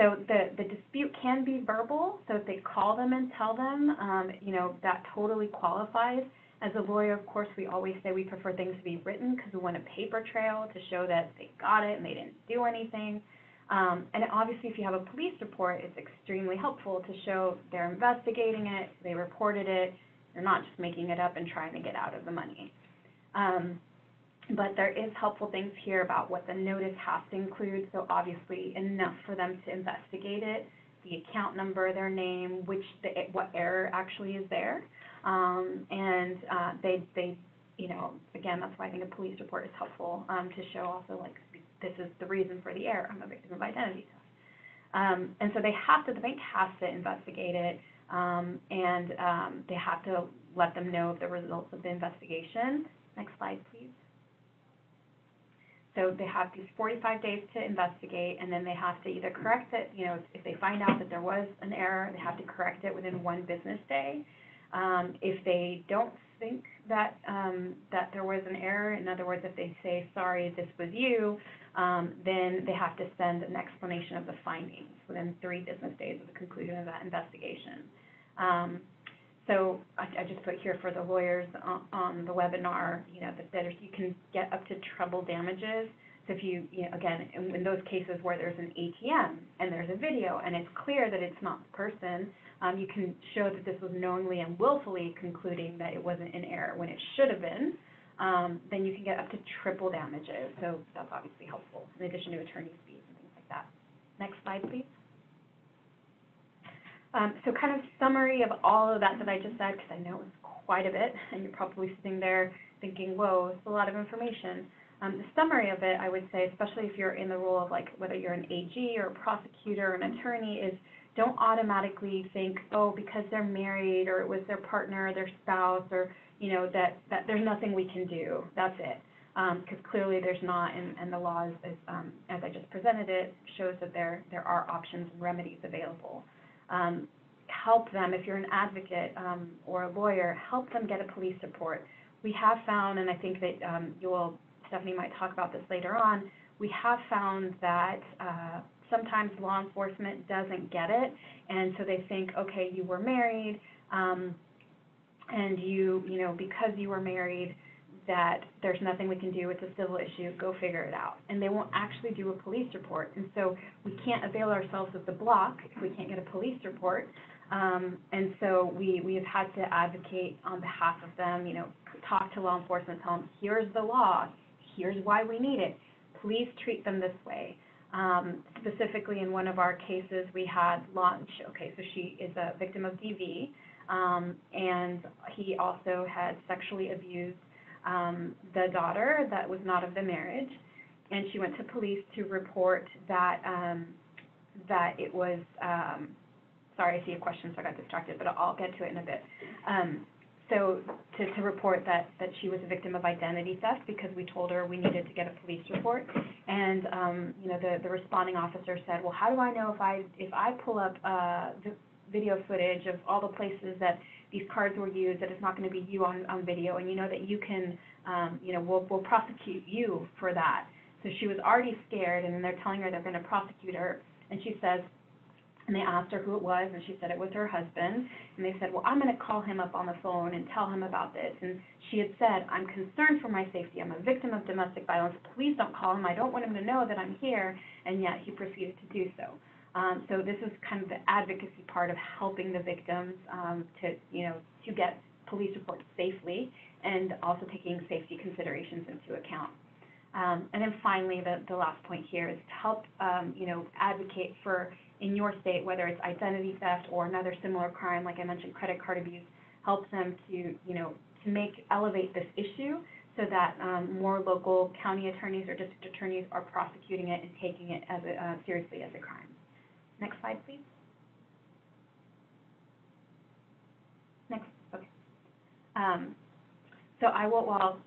So the, the dispute can be verbal, so if they call them and tell them, um, you know, that totally qualifies. As a lawyer, of course, we always say we prefer things to be written because we want a paper trail to show that they got it and they didn't do anything. Um, and obviously, if you have a police report, it's extremely helpful to show they're investigating it, they reported it, they're not just making it up and trying to get out of the money. Um, But there is helpful things here about what the notice has to include, so obviously enough for them to investigate it, the account number, their name, which the, what error actually is there, um, and uh, they, they, you know, again, that's why I think a police report is helpful um, to show also, like, this is the reason for the error. I'm a victim of identity theft. Um, and so they have to, the bank has to investigate it, um, and um, they have to let them know of the results of the investigation. Next slide, please. So they have these forty-five days to investigate, and then they have to either correct it, you know, if they find out that there was an error, they have to correct it within one business day. Um, if they don't think that, um, that there was an error, in other words, if they say, sorry, this was you, um, then they have to send an explanation of the findings within three business days of the conclusion of that investigation. Um, So I, I just put here for the lawyers on, on the webinar, you know, that there's, you can get up to treble damages. So if you, you know, again, in, in those cases where there's an A T M and there's a video and it's clear that it's not the person, um, you can show that this was knowingly and willfully concluding that it wasn't an error when it should have been, um, then you can get up to triple damages. So that's obviously helpful in addition to attorney's fees and things like that. Next slide, please. Um, so kind of summary of all of that that I just said, because I know it was quite a bit, and you're probably sitting there thinking, whoa, it's a lot of information. Um, the summary of it, I would say, especially if you're in the role of, like, whether you're an A G or a prosecutor or an attorney, is don't automatically think, oh, because they're married or it was their partner or their spouse or, you know, that, that there's nothing we can do. That's it. Because um, clearly there's not, and, and the law, is, is, um, as I just presented it, shows that there, there are options and remedies available. Um, help them, if you're an advocate um, or a lawyer, help them get a police report. We have found, and I think that um, you will, Stephanie might talk about this later on, we have found that uh, sometimes law enforcement doesn't get it, and so they think, okay, you were married, um, and you, you know, because you were married, that there's nothing we can do, it's a civil issue, go figure it out. And they won't actually do a police report. And so we can't avail ourselves of the block if we can't get a police report. Um, and so we, we have had to advocate on behalf of them, you know, talk to law enforcement, tell them, here's the law, here's why we need it. Please treat them this way. Um, specifically in one of our cases, we had launch, okay, so she is a victim of D V, um, and he also had sexually abused Um, the daughter that was not of the marriage, and she went to police to report that um, that it was, um, sorry, I see a question, so I got distracted, but I'll get to it in a bit. Um, so to, to report that, that she was a victim of identity theft because we told her we needed to get a police report. And, um, you know, the, the responding officer said, well, how do I know if I, if I pull up uh, the video footage of all the places that these cards were used, that it's not going to be you on, on video, and you know that you can, um, you know, we'll, we'll prosecute you for that. So she was already scared, and they're telling her they're going to prosecute her, and she says, and they asked her who it was, and she said it was her husband, and they said, well, I'm going to call him up on the phone and tell him about this, and she had said, I'm concerned for my safety, I'm a victim of domestic violence, please don't call him, I don't want him to know that I'm here, and yet he proceeded to do so. Um, so this is kind of the advocacy part of helping the victims um, to, you know, to get police reports safely, and also taking safety considerations into account. Um, and then finally, the, the last point here is to help, um, you know, advocate for, in your state, whether it's identity theft or another similar crime, like I mentioned, credit card abuse, help them to, you know, to make, elevate this issue so that um, more local county attorneys or district attorneys are prosecuting it and taking it as a, uh, seriously as a crime. Next slide, please. Next, okay. Um, so I will, well,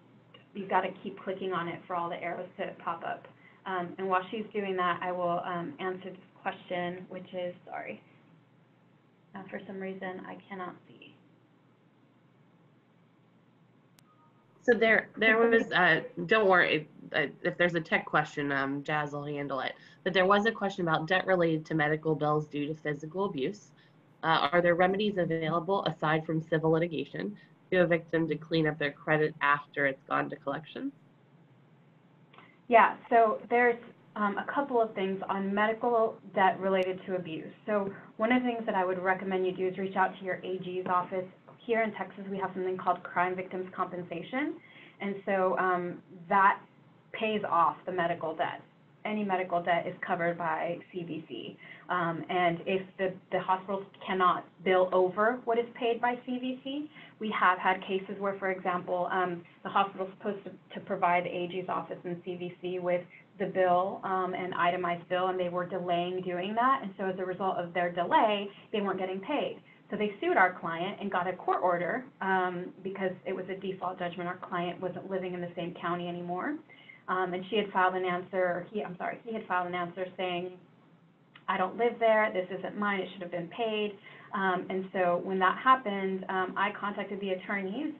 you've got to keep clicking on it for all the arrows to pop up. Um, and while she's doing that, I will um, answer this question, which is, sorry, uh, for some reason I cannot see. So there, there was, uh, don't worry, if, if there's a tech question, um, Jazz will handle it. But there was a question about debt related to medical bills due to physical abuse. Uh, are there remedies available aside from civil litigation to a victim to clean up their credit after it's gone to collections? Yeah, so there's um, a couple of things on medical debt related to abuse. So one of the things that I would recommend you do is reach out to your A G's office. Here in Texas, we have something called Crime Victims Compensation, and so um, that pays off the medical debt. Any medical debt is covered by C V C, um, and if the, the hospitals cannot bill over what is paid by C V C, we have had cases where, for example, um, the hospital is supposed to, to provide the A G's office and C V C with the bill, um, an itemized bill, and they were delaying doing that. And so as a result of their delay, they weren't getting paid. So they sued our client and got a court order um, because it was a default judgment. Our client wasn't living in the same county anymore. Um, and she had filed an answer, or he, I'm sorry, he had filed an answer saying, I don't live there, this isn't mine, it should have been paid. Um, and so when that happened, um, I contacted the attorneys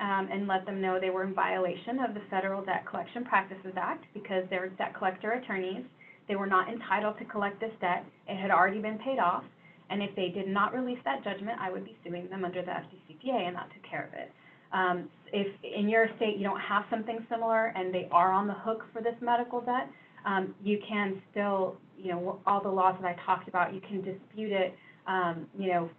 um, and let them know they were in violation of the Federal Debt Collection Practices Act because they were debt collector attorneys. They were not entitled to collect this debt. It had already been paid off. And if they did not release that judgment, I would be suing them under the F D C P A, and that took care of it. Um, if in your state you don't have something similar and they are on the hook for this medical debt, um, you can still, you know, all the laws that I talked about, you can dispute it, um, you know,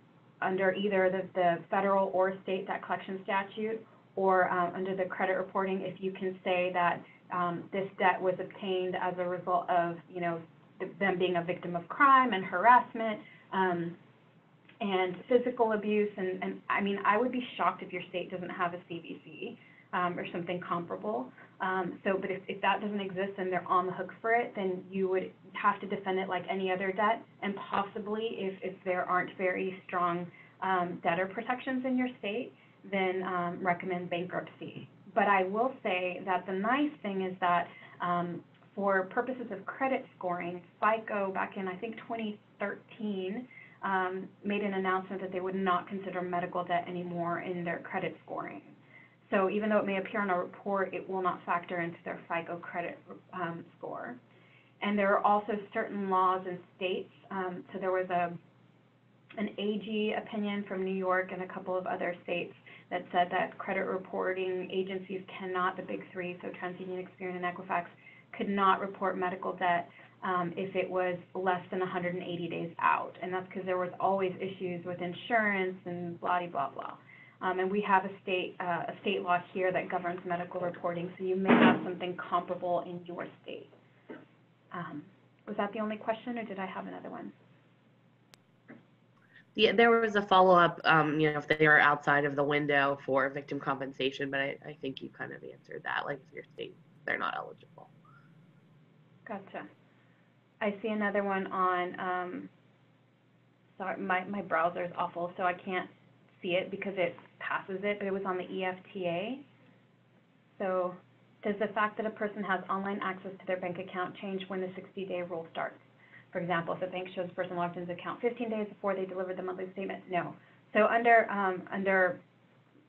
under either the, the federal or state debt collection statute or um, under the credit reporting if you can say that um, this debt was obtained as a result of, you know, them being a victim of crime and harassment um, and physical abuse. And, and I mean, I would be shocked if your state doesn't have a C V C um, or something comparable. Um, so, but if, if that doesn't exist and they're on the hook for it, then you would have to defend it like any other debt. And possibly if, if there aren't very strong um, debtor protections in your state, then um, recommend bankruptcy. But I will say that the nice thing is that um, for purposes of credit scoring, FICO back in, I think, twenty thirteen, um, made an announcement that they would not consider medical debt anymore in their credit scoring. So even though it may appear on a report, it will not factor into their FICO credit um, score. And there are also certain laws in states. Um, so there was a an A G opinion from New York and a couple of other states that said that credit reporting agencies cannot, the big three, so TransUnion, Experian, and Equifax, could not report medical debt um, if it was less than one hundred eighty days out. And that's because there was always issues with insurance and blah, blah, blah. Um, and we have a state, uh, a state law here that governs medical reporting, so you may have something comparable in your state. Um, was that the only question, or did I have another one? Yeah, there was a follow-up, um, you know, if they are outside of the window for victim compensation, but I, I think you kind of answered that, like if your state, they're not eligible. Gotcha. I see another one on, um, sorry, my, my browser is awful, so I can't see it because it passes it, but it was on the E F T A. So does the fact that a person has online access to their bank account change when the sixty-day rule starts? For example, if the bank shows the person logged into the account fifteen days before they delivered the monthly statement? No. So under, um, under,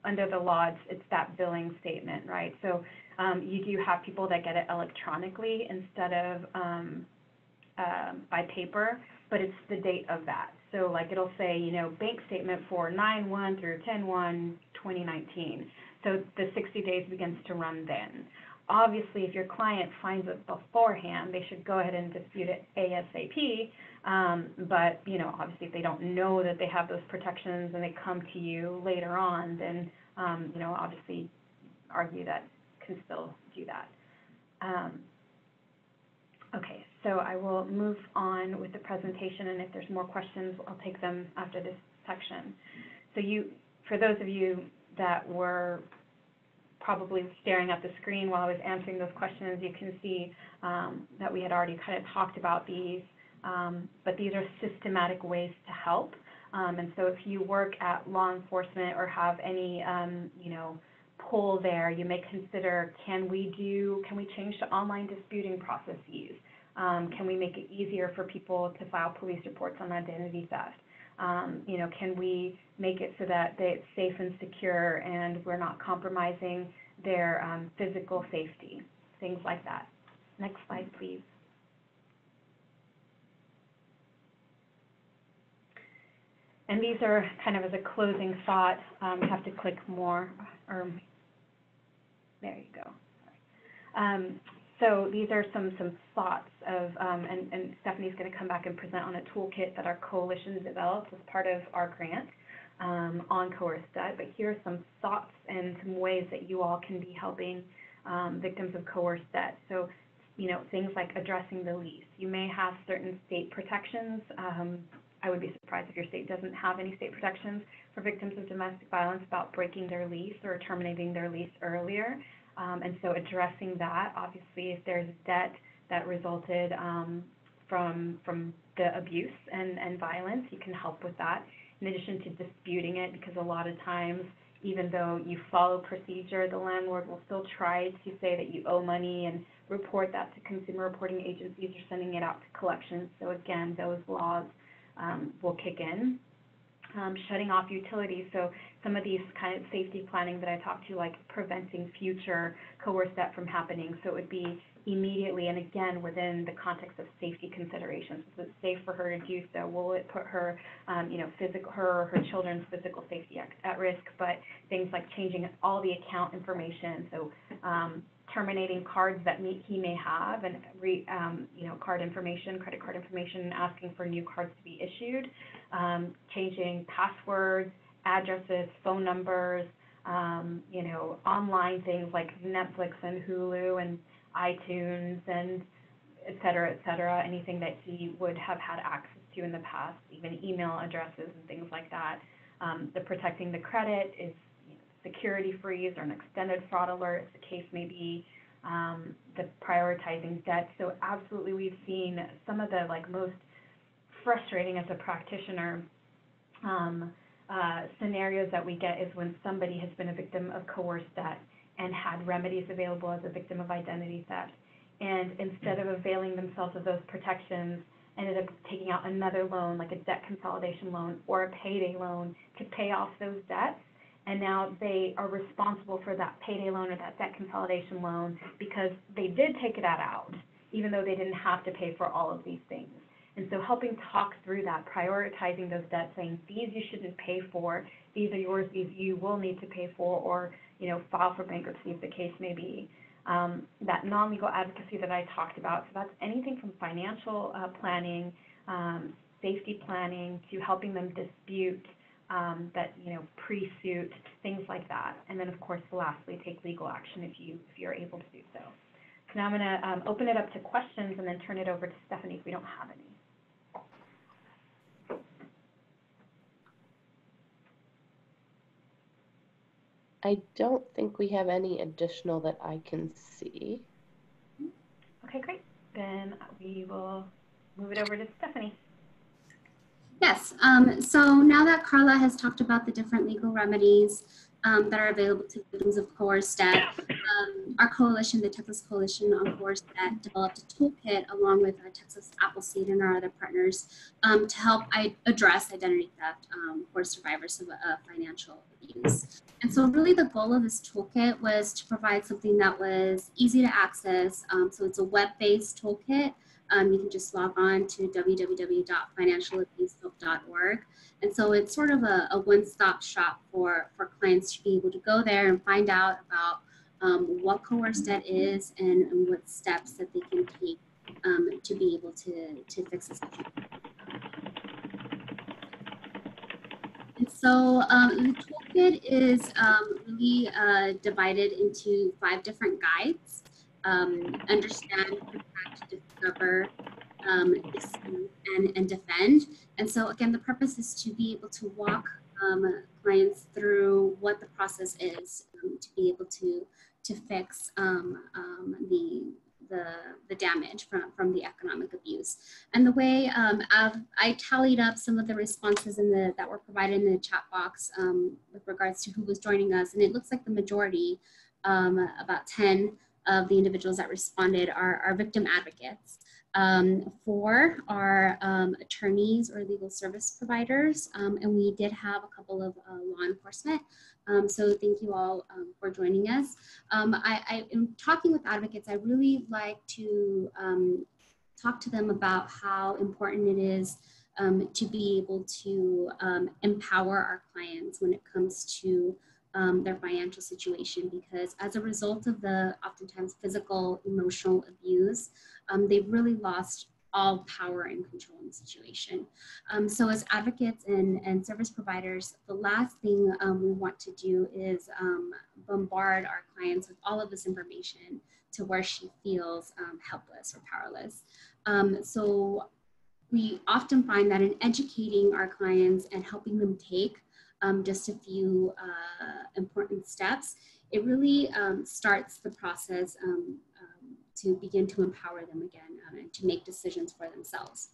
under the law, it's, it's that billing statement, right? So Um, you do have people that get it electronically instead of um, uh, by paper, but it's the date of that. So like it'll say, you know, bank statement for nine one through ten one twenty nineteen. So the sixty days begins to run then. Obviously, if your client finds it beforehand, they should go ahead and dispute it ASAP. Um, but, you know, obviously if they don't know that they have those protections and they come to you later on, then, um, you know, obviously argue that can still do that. Um, okay, so I will move on with the presentation, and if there's more questions, I'll take them after this section. So you, for those of you that were probably staring at the screen while I was answering those questions, you can see um, that we had already kind of talked about these, um, but these are systematic ways to help. Um, and so if you work at law enforcement or have any, um, you know, pull there, you may consider, can we do, can we change to online disputing processes? Um, can we make it easier for people to file police reports on identity theft? Um, you know, can we make it so that it's safe and secure and we're not compromising their um, physical safety, things like that. Next slide, please. And these are kind of as a closing thought. Um, you have to click more, or there you go. Um, so these are some some thoughts of, um, and, and Stephanie's going to come back and present on a toolkit that our coalition developed as part of our grant um, on coerced debt. But here are some thoughts and some ways that you all can be helping um, victims of coerced debt. So, you know, things like addressing the lease. You may have certain state protections. Um, I would be surprised if your state doesn't have any state protections for victims of domestic violence about breaking their lease or terminating their lease earlier. Um, and so addressing that, obviously, if there's debt that resulted um, from from the abuse and, and violence. You can help with that in addition to disputing it, because a lot of times, even though you follow procedure, the landlord will still try to say that you owe money and report that to consumer reporting agencies or sending it out to collections. So again, those laws um, will kick in. Um, shutting off utilities, so some of these kind of safety planning that I talked to, like preventing future coerced debt from happening. So it would be immediately, and again, within the context of safety considerations. Is it safe for her to do so? Will it put her, um, you know, physical, her or her children's physical safety at, at risk? But things like changing all the account information, so um, terminating cards that me, he may have, and re, um, you know, card information, credit card information, asking for new cards to be issued, um, changing passwords, addresses, phone numbers, um, you know, online things like Netflix and Hulu and iTunes and et cetera, et cetera, anything that he would have had access to in the past, even email addresses and things like that. Um, the protecting the credit is, you know, security freeze or an extended fraud alert, if the case may be, um, the prioritizing debt. So absolutely, we've seen some of the like most frustrating as a practitioner um, uh, scenarios that we get is when somebody has been a victim of coerced debt and had remedies available as a victim of identity theft, and instead of availing themselves of those protections, ended up taking out another loan, like a debt consolidation loan or a payday loan, to pay off those debts. And now they are responsible for that payday loan or that debt consolidation loan because they did take it out, even though they didn't have to pay for all of these things. And so helping talk through that, prioritizing those debts, saying these you shouldn't pay for, these are yours, these you will need to pay for, or, you know, file for bankruptcy if the case may be. Um, that non-legal advocacy that I talked about, so that's anything from financial uh, planning, um, safety planning, to helping them dispute um, that, you know, pre-suit, things like that. And then, of course, lastly, take legal action if, you, if you're able to do so. So now I'm gonna um, open it up to questions and then turn it over to Stephanie if we don't have any. I don't think we have any additional that I can see. Okay, great. Then we will move it over to Stephanie. Yes, um, so now that Carla has talked about the different legal remedies um, that are available to victims of coerced debt, um, our coalition, the Texas Coalition on Coerced Debt, developed a toolkit along with uh, Texas Appleseed and our other partners um, to help I address identity theft um, for survivors of uh, financial abuse. And so really the goal of this toolkit was to provide something that was easy to access. Um, so it's a web-based toolkit. Um, you can just log on to w w w dot financial abuse help dot org. And so it's sort of a, a one-stop shop for, for clients to be able to go there and find out about um, what coerced debt is and, and what steps that they can take um, to be able to, to fix this issue. And so um, the toolkit is um, really uh, divided into five different guides: um, understand, protect, discover, um, dispute, and, and defend. And so again, the purpose is to be able to walk um, clients through what the process is um, to be able to to fix um, um, the The, the damage from, from the economic abuse. And the way um, I've, I tallied up some of the responses in the, that were provided in the chat box um, with regards to who was joining us, and it looks like the majority, um, about ten of the individuals that responded are, are victim advocates. Um, four are um, attorneys or legal service providers, um, and we did have a couple of uh, law enforcement. Um, so thank you all um, for joining us. Um, I, I, in talking with advocates, I really like to um, talk to them about how important it is um, to be able to um, empower our clients when it comes to um, their financial situation, because as a result of the oftentimes physical, emotional abuse, um, they've really lost all power and control in the situation. Um, so as advocates and, and service providers, the last thing um, we want to do is um, bombard our clients with all of this information to where she feels um, helpless or powerless. Um, so we often find that in educating our clients and helping them take um, just a few uh, important steps, it really um, starts the process um, um, to begin to empower them again um, and to make decisions for themselves.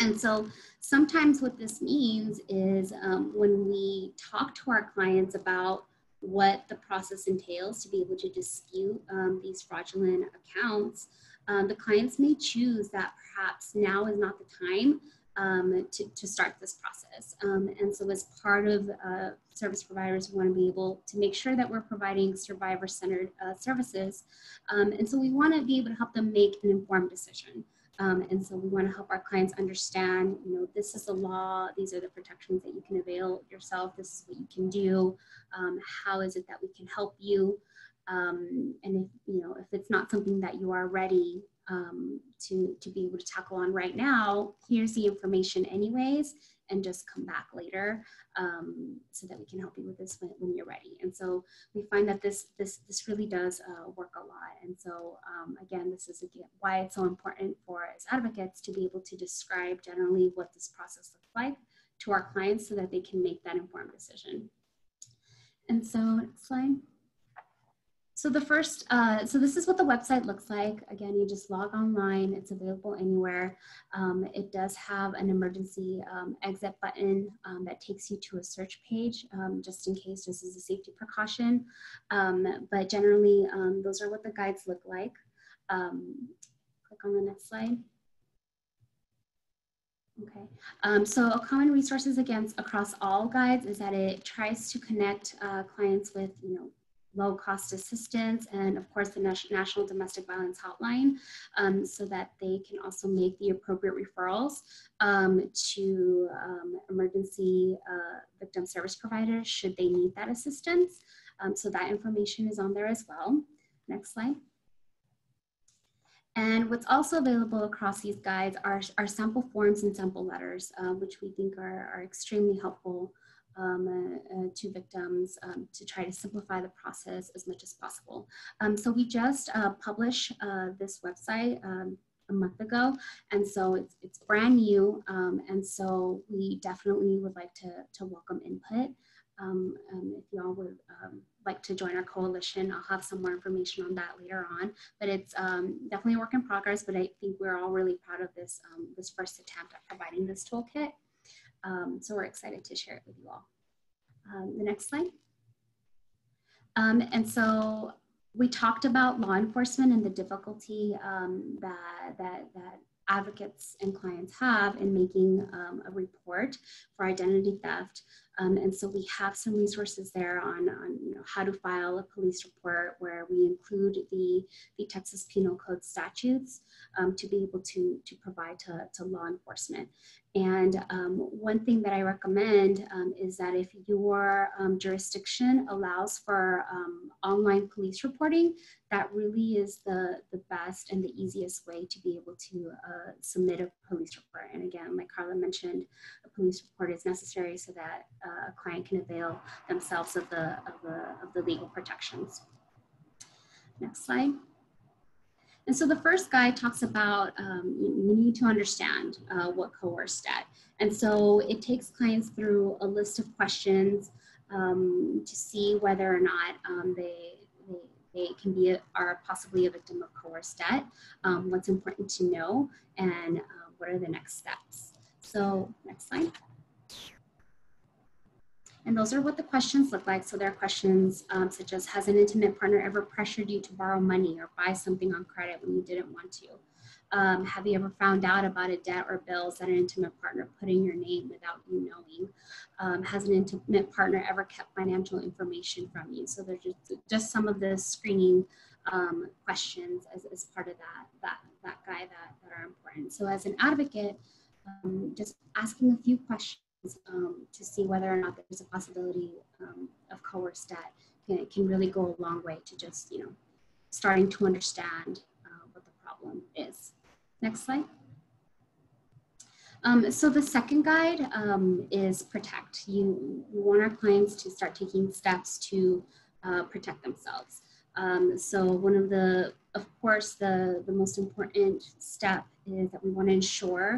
And so sometimes what this means is um, when we talk to our clients about what the process entails to be able to dispute um, these fraudulent accounts, um, the clients may choose that perhaps now is not the time um, to, to start this process. Um, and so as part of uh, service providers, we want to be able to make sure that we're providing survivor-centered uh, services. Um, and so we want to be able to help them make an informed decision. Um, and so we want to help our clients understand, you know, this is the law, these are the protections that you can avail yourself, this is what you can do, um, how is it that we can help you, um, and if, you know, if it's not something that you are ready um, to, to be able to tackle on right now, here's the information anyways, and just come back later um, so that we can help you with this when, when you're ready. And so we find that this this this really does uh, work a lot. And so um, again, this is again why it's so important for as advocates to be able to describe generally what this process looks like to our clients so that they can make that informed decision. And so next slide. So the first, uh, so this is what the website looks like. Again, you just log online, it's available anywhere. Um, it does have an emergency um, exit button um, that takes you to a search page, um, just in case this is a safety precaution. Um, but generally, um, those are what the guides look like. Um, click on the next slide. Okay, um, so a common resource against across all guides is that it tries to connect uh, clients with, you know, low-cost assistance, and of course the National Domestic Violence Hotline, um, so that they can also make the appropriate referrals um, to um, emergency uh, victim service providers should they need that assistance. Um, so that information is on there as well. Next slide. And what's also available across these guides are, are sample forms and sample letters, uh, which we think are, are extremely helpful Um, uh, uh, to victims um, to try to simplify the process as much as possible. Um, so we just uh, published uh, this website um, a month ago, and so it's, it's brand new, um, and so we definitely would like to, to welcome input. Um, um, if y'all would um, like to join our coalition, I'll have some more information on that later on, but it's um, definitely a work in progress, but I think we're all really proud of this, um, this first attempt at providing this toolkit. Um, so we're excited to share it with you all. Um, the next slide. Um, and so we talked about law enforcement and the difficulty um, that, that, that advocates and clients have in making um, a report for identity theft. Um, and so we have some resources there on, on you know, how to file a police report, where we include the, the Texas Penal Code statutes um, to be able to, to provide to, to law enforcement. And um, one thing that I recommend um, is that if your um, jurisdiction allows for um, online police reporting, that really is the, the best and the easiest way to be able to uh, submit a police report. And again, like Carla mentioned, a police report is necessary so that Uh, a client can avail themselves of the, of the, of the legal protections. Next slide. And so the first guide talks about um, you need to understand uh, what coerced debt. And so it takes clients through a list of questions um, to see whether or not um, they, they They can be, are possibly a victim of coerced debt, um, what's important to know, and uh, what are the next steps. So next slide. And those are what the questions look like. So there are questions um, such as, has an intimate partner ever pressured you to borrow money or buy something on credit when you didn't want to? Um, have you ever found out about a debt or bills that an intimate partner put in your name without you knowing? Um, has an intimate partner ever kept financial information from you? So there's just, just some of the screening um, questions as, as part of that, that, that guide that, that are important. So as an advocate, um, just asking a few questions Um, to see whether or not there's a possibility um, of coerced debt can, can really go a long way to just, you know, starting to understand uh, what the problem is. Next slide. Um, so the second guide um, is protect. You, you want our clients to start taking steps to uh, protect themselves. Um, so one of the, of course, the, the most important step is that we want to ensure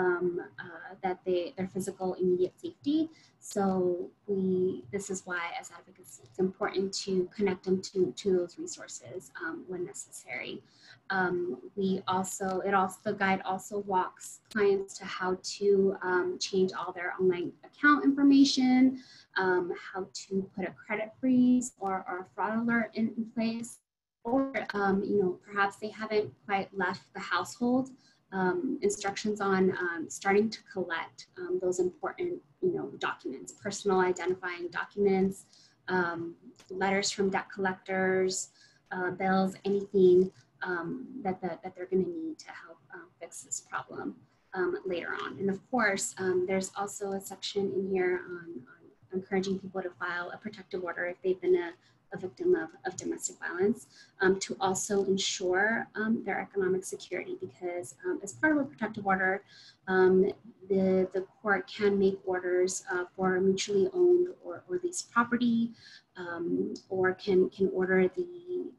Um, uh, that they, their physical immediate safety. So we, this is why as advocates, it's important to connect them to, to those resources um, when necessary. Um, we also, it also, the guide also walks clients to how to um, change all their online account information, um, how to put a credit freeze or, or a fraud alert in, in place, or um, you know, perhaps they haven't quite left the household. Um, instructions on um, starting to collect um, those important, you know, documents, personal identifying documents, um, letters from debt collectors, uh, bills, anything um, that, the, that they're going to need to help uh, fix this problem um, later on. And of course, um, there's also a section in here on, on encouraging people to file a protective order if they've been a a victim of, of domestic violence, um, to also ensure um, their economic security, because um, as part of a protective order, um, the, the court can make orders uh, for mutually owned or, or leased property, um, or can, can order the,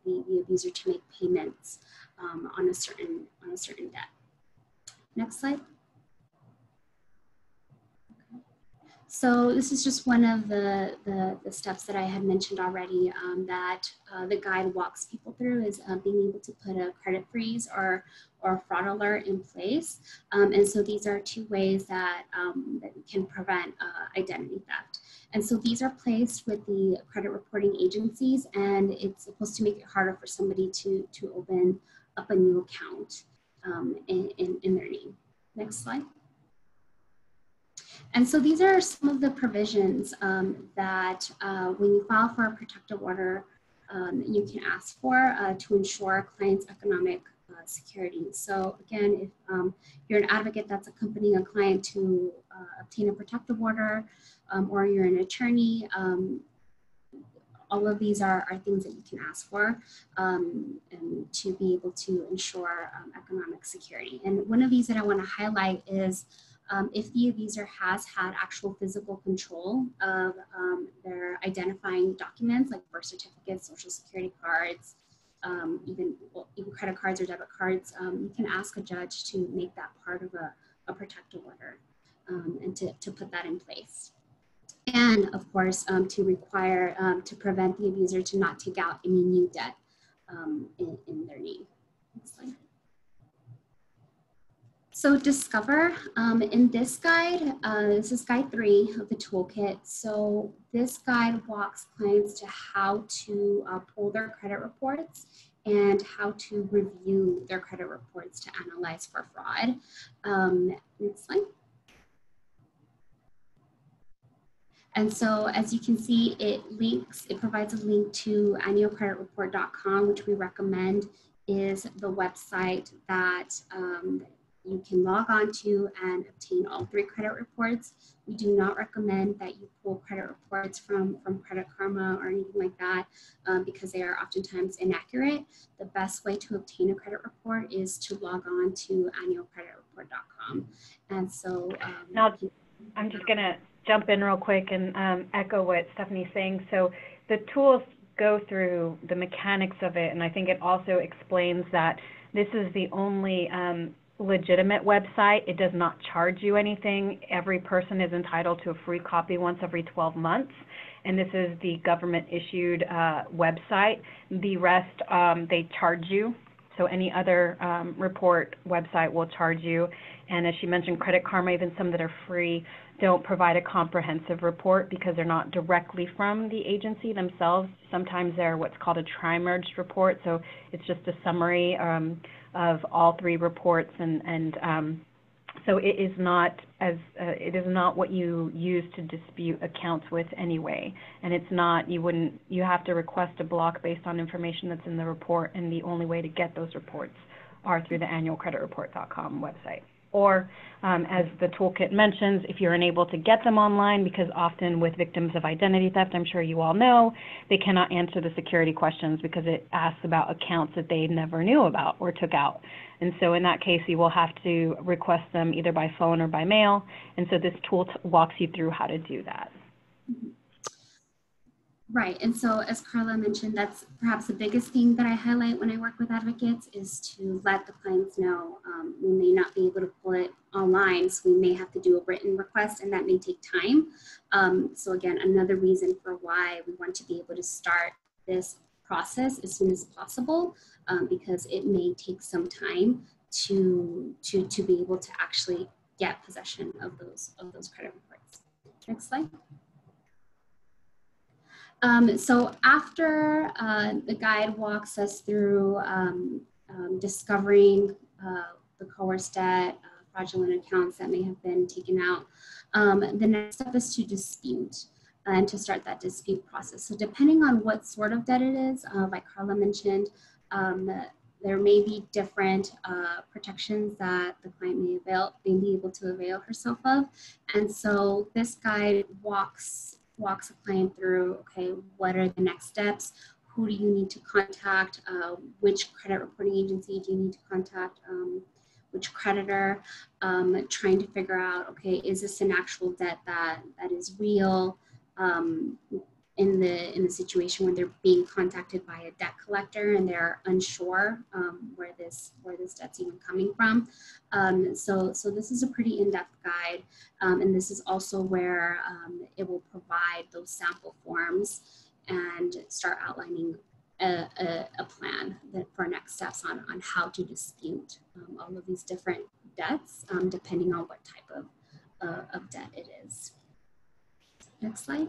the, the abuser to make payments um, on, a certain, on a certain debt. Next slide. So this is just one of the, the, the steps that I had mentioned already um, that uh, the guide walks people through, is uh, being able to put a credit freeze or, or fraud alert in place. Um, and so these are two ways that, um, that can prevent uh, identity theft. And so these are placed with the credit reporting agencies, and it's supposed to make it harder for somebody to, to open up a new account um, in, in, in their name. Next slide. And so these are some of the provisions um, that uh, when you file for a protective order, um, you can ask for uh, to ensure clients' economic uh, security. So again, if um, you're an advocate that's accompanying a client to uh, obtain a protective order, um, or you're an attorney, um, all of these are, are things that you can ask for um, and to be able to ensure um, economic security. And one of these that I want to highlight is Um, if the abuser has had actual physical control of um, their identifying documents like birth certificates, social security cards, um, even, well, even credit cards or debit cards, um, you can ask a judge to make that part of a, a protective order um, and to, to put that in place. And of course, um, to require, um, to prevent the abuser to not take out any new debt um, in, in their name. Next slide. So Discover, um, in this guide, uh, this is guide three of the toolkit. So this guide walks clients to how to uh, pull their credit reports and how to review their credit reports to analyze for fraud. Um, next slide. And so as you can see, it links, it provides a link to annual credit report dot com, which we recommend is the website that um, you can log on to and obtain all three credit reports. We do not recommend that you pull credit reports from, from Credit Karma or anything like that um, because they are oftentimes inaccurate. The best way to obtain a credit report is to log on to annual credit report dot com. And so- um, Now, I'm just gonna jump in real quick and um, echo what Stephanie's saying. So the tools go through the mechanics of it, and I think it also explains that this is the only, um, legitimate website. It does not charge you anything. Every person is entitled to a free copy once every twelve months, and this is the government issued uh, website. The rest, um, they charge you. So any other um, report website will charge you. And as she mentioned, Credit Karma, even some that are free, don't provide a comprehensive report because they're not directly from the agency themselves. Sometimes they're what's called a tri-merged report. So it's just a summary um, of all three reports. And, and um, so it is not as uh, it is not what you use to dispute accounts with anyway. And it's not, you wouldn't, you have to request a block based on information that's in the report. And the only way to get those reports are through the annual credit report dot com website. Or, um, as the toolkit mentions, if you're unable to get them online, because often with victims of identity theft, I'm sure you all know, they cannot answer the security questions because it asks about accounts that they never knew about or took out. And so in that case, you will have to request them either by phone or by mail. And so this tool walks you through how to do that. Right, and so as Carla mentioned, that's perhaps the biggest thing that I highlight when I work with advocates is to let the clients know um, we may not be able to pull it online, so we may have to do a written request, and that may take time. Um, so again, another reason for why we want to be able to start this process as soon as possible, um, because it may take some time to to to be able to actually get possession of those of those credit reports. Next slide. Um, so after uh, the guide walks us through um, um, discovering uh, the coerced debt, uh, fraudulent accounts that may have been taken out, um, the next step is to dispute and to start that dispute process. So depending on what sort of debt it is, uh, like Carla mentioned, um, there may be different uh, protections that the client may, avail, may be able to avail herself of. And so this guide walks walks a client through, okay, what are the next steps? Who do you need to contact? Uh, which credit reporting agency do you need to contact? Um, which creditor? Um, trying to figure out, okay, is this an actual debt that, that is real um, in, the, in the situation when they're being contacted by a debt collector and they're unsure um, where, this, where this debt's even coming from? Um, so, so this is a pretty in-depth guide. Um, and this is also where um, it will provide those sample forms and start outlining a, a, a plan that for next steps on, on how to dispute um, all of these different debts, um, depending on what type of, uh, of debt it is. Next slide.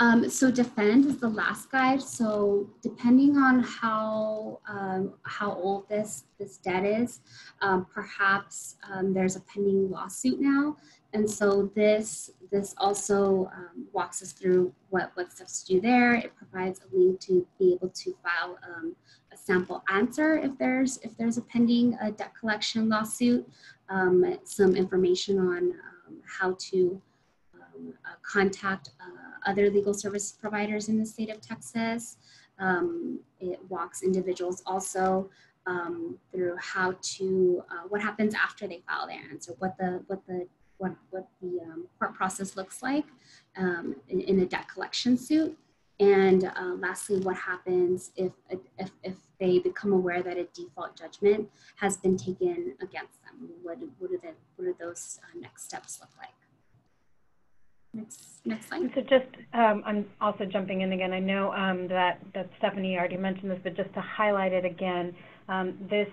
Um, so Defend is the last guide. So depending on how, um, how old this, this debt is, um, perhaps um, there's a pending lawsuit now. And so this, this also um, walks us through what, what steps to do there. It provides a link to be able to file um, a sample answer if there's, if there's a pending uh, debt collection lawsuit, um, some information on um, how to Uh, contact uh, other legal service providers in the state of Texas. Um, it walks individuals also um, through how to, uh, what happens after they file their answer, what the, what the, what, what the um, court process looks like um, in, in a debt collection suit. And uh, lastly, what happens if, if, if they become aware that a default judgment has been taken against them? What, what, are, the, what are those uh, next steps look like? Next, next slide. So just, um, I'm also jumping in again. I know um, that, that Stephanie already mentioned this, but just to highlight it again, um, this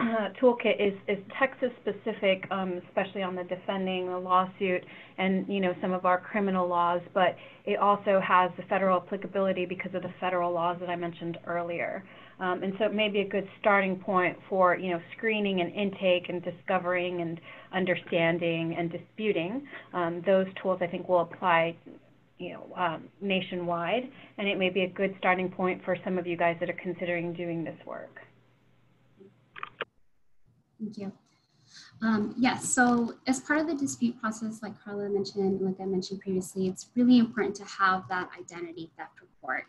uh, toolkit is, is Texas-specific, um, especially on the defending, the lawsuit, and, you know, some of our criminal laws, but it also has the federal applicability because of the federal laws that I mentioned earlier. Um, and so it may be a good starting point for, you know, screening and intake and discovering and understanding and disputing. Um, those tools, I think, will apply, you know, um, nationwide, and it may be a good starting point for some of you guys that are considering doing this work. Thank you. Um, yes, yeah, so as part of the dispute process, like Carla mentioned, like I mentioned previously, it's really important to have that identity theft report.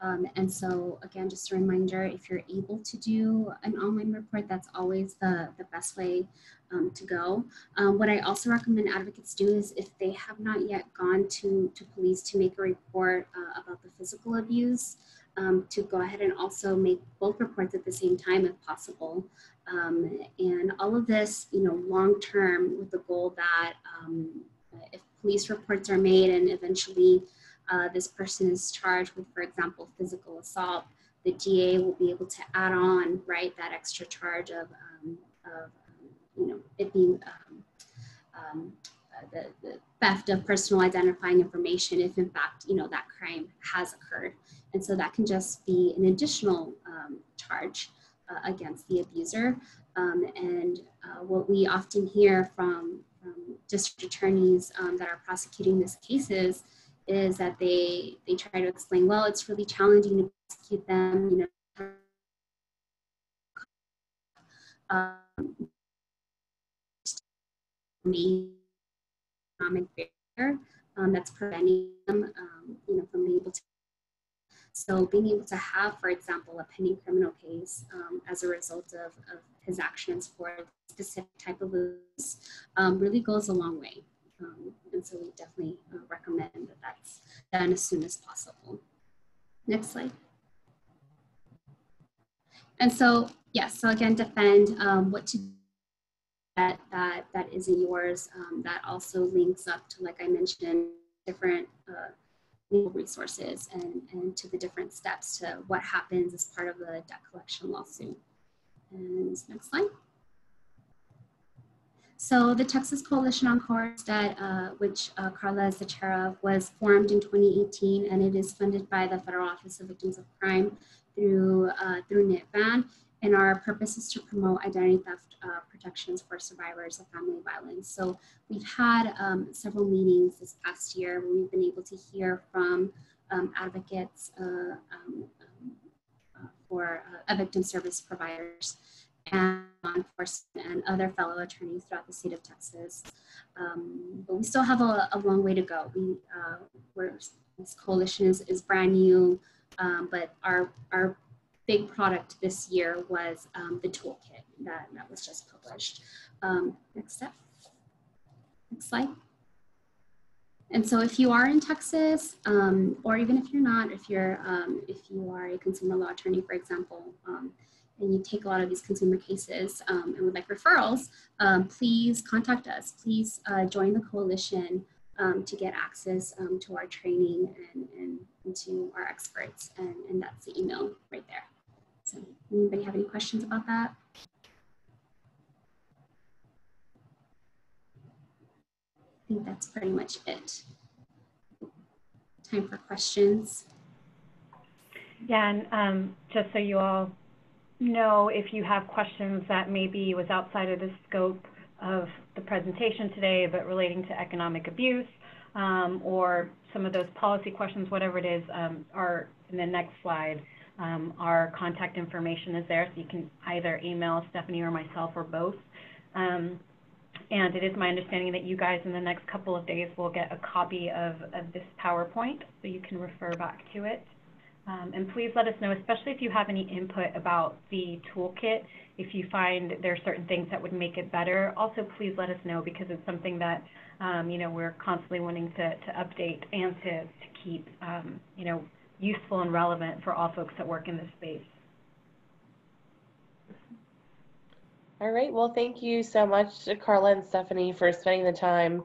Um, and so again, just a reminder, if you're able to do an online report, that's always the, the best way um, to go. Um, what I also recommend advocates do is if they have not yet gone to, to police to make a report uh, about the physical abuse, Um, to go ahead and also make both reports at the same time if possible. Um, and all of this, you know, long-term with the goal that um, if police reports are made and eventually uh, this person is charged with, for example, physical assault, the D A will be able to add on, right, that extra charge of, um, of you know, it being um, um, uh, the, the theft of personal identifying information if in fact, you know, that crime has occurred. And so that can just be an additional um, charge uh, against the abuser. Um, and uh, what we often hear from, from district attorneys um, that are prosecuting these cases is that they, they try to explain, well, it's really challenging to prosecute them, you know. Um, economic barrier um, that's preventing them, um, you know, from being able to. So being able to have, for example, a pending criminal case um, as a result of, of his actions for a specific type of abuse um, really goes a long way. Um, and so we definitely uh, recommend that that's done as soon as possible. Next slide. And so, yes, so again, defend um, what to do that, that, that isn't yours. Um, that also links up to, like I mentioned, different uh, legal resources and, and to the different steps to what happens as part of the debt collection lawsuit. And next slide. So the Texas Coalition on Coerced Debt, uh, which uh, Carla is the chair of, was formed in twenty eighteen, and it is funded by the Federal Office of Victims of Crime through, uh, through N I V V A N, and our purpose is to promote identity theft uh, protections for survivors of family violence. So we've had um, several meetings this past year where we've been able to hear from um, advocates uh, um, um, uh, for uh, uh, victim service providers and law enforcement and other fellow attorneys throughout the state of Texas. Um, but we still have a, a long way to go. We, uh, we're, this coalition is, is brand new, um, but our, our big product this year was um, the toolkit that, that was just published. Um, next step, next slide. And so if you are in Texas, um, or even if you're not, if, you're, um, if you are a consumer law attorney, for example, um, and you take a lot of these consumer cases um, and would like referrals, um, please contact us. Please uh, join the coalition um, to get access um, to our training and, and, and to our experts. And, and that's the email right there. So anybody have any questions about that? I think that's pretty much it. Time for questions. Yeah, and um, just so you all know, if you have questions that maybe was outside of the scope of the presentation today, but relating to economic abuse um, or some of those policy questions, whatever it is, um, are in the next slide. Um, our contact information is there, so you can either email Stephanie or myself or both. Um, and it is my understanding that you guys in the next couple of days will get a copy of, of this PowerPoint, so you can refer back to it. Um, and please let us know, especially if you have any input about the toolkit, if you find there are certain things that would make it better. Also, please let us know, because it's something that, um, you know, we're constantly wanting to, to update and to, to keep, um, you know, useful and relevant for all folks that work in this space. All right. Well, thank you so much to Carla and Stephanie for spending the time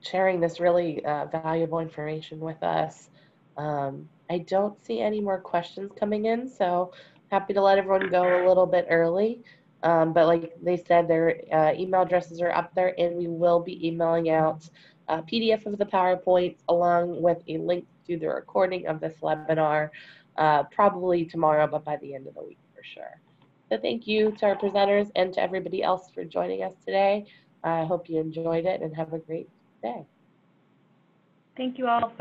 sharing this really uh, valuable information with us. Um, I don't see any more questions coming in, so happy to let everyone go a little bit early. Um, but like they said, their uh, email addresses are up there, and we will be emailing out a P D F of the PowerPoint along with a link to the recording of this webinar, uh, probably tomorrow, but by the end of the week for sure. So thank you to our presenters and to everybody else for joining us today. I hope you enjoyed it and have a great day. Thank you all.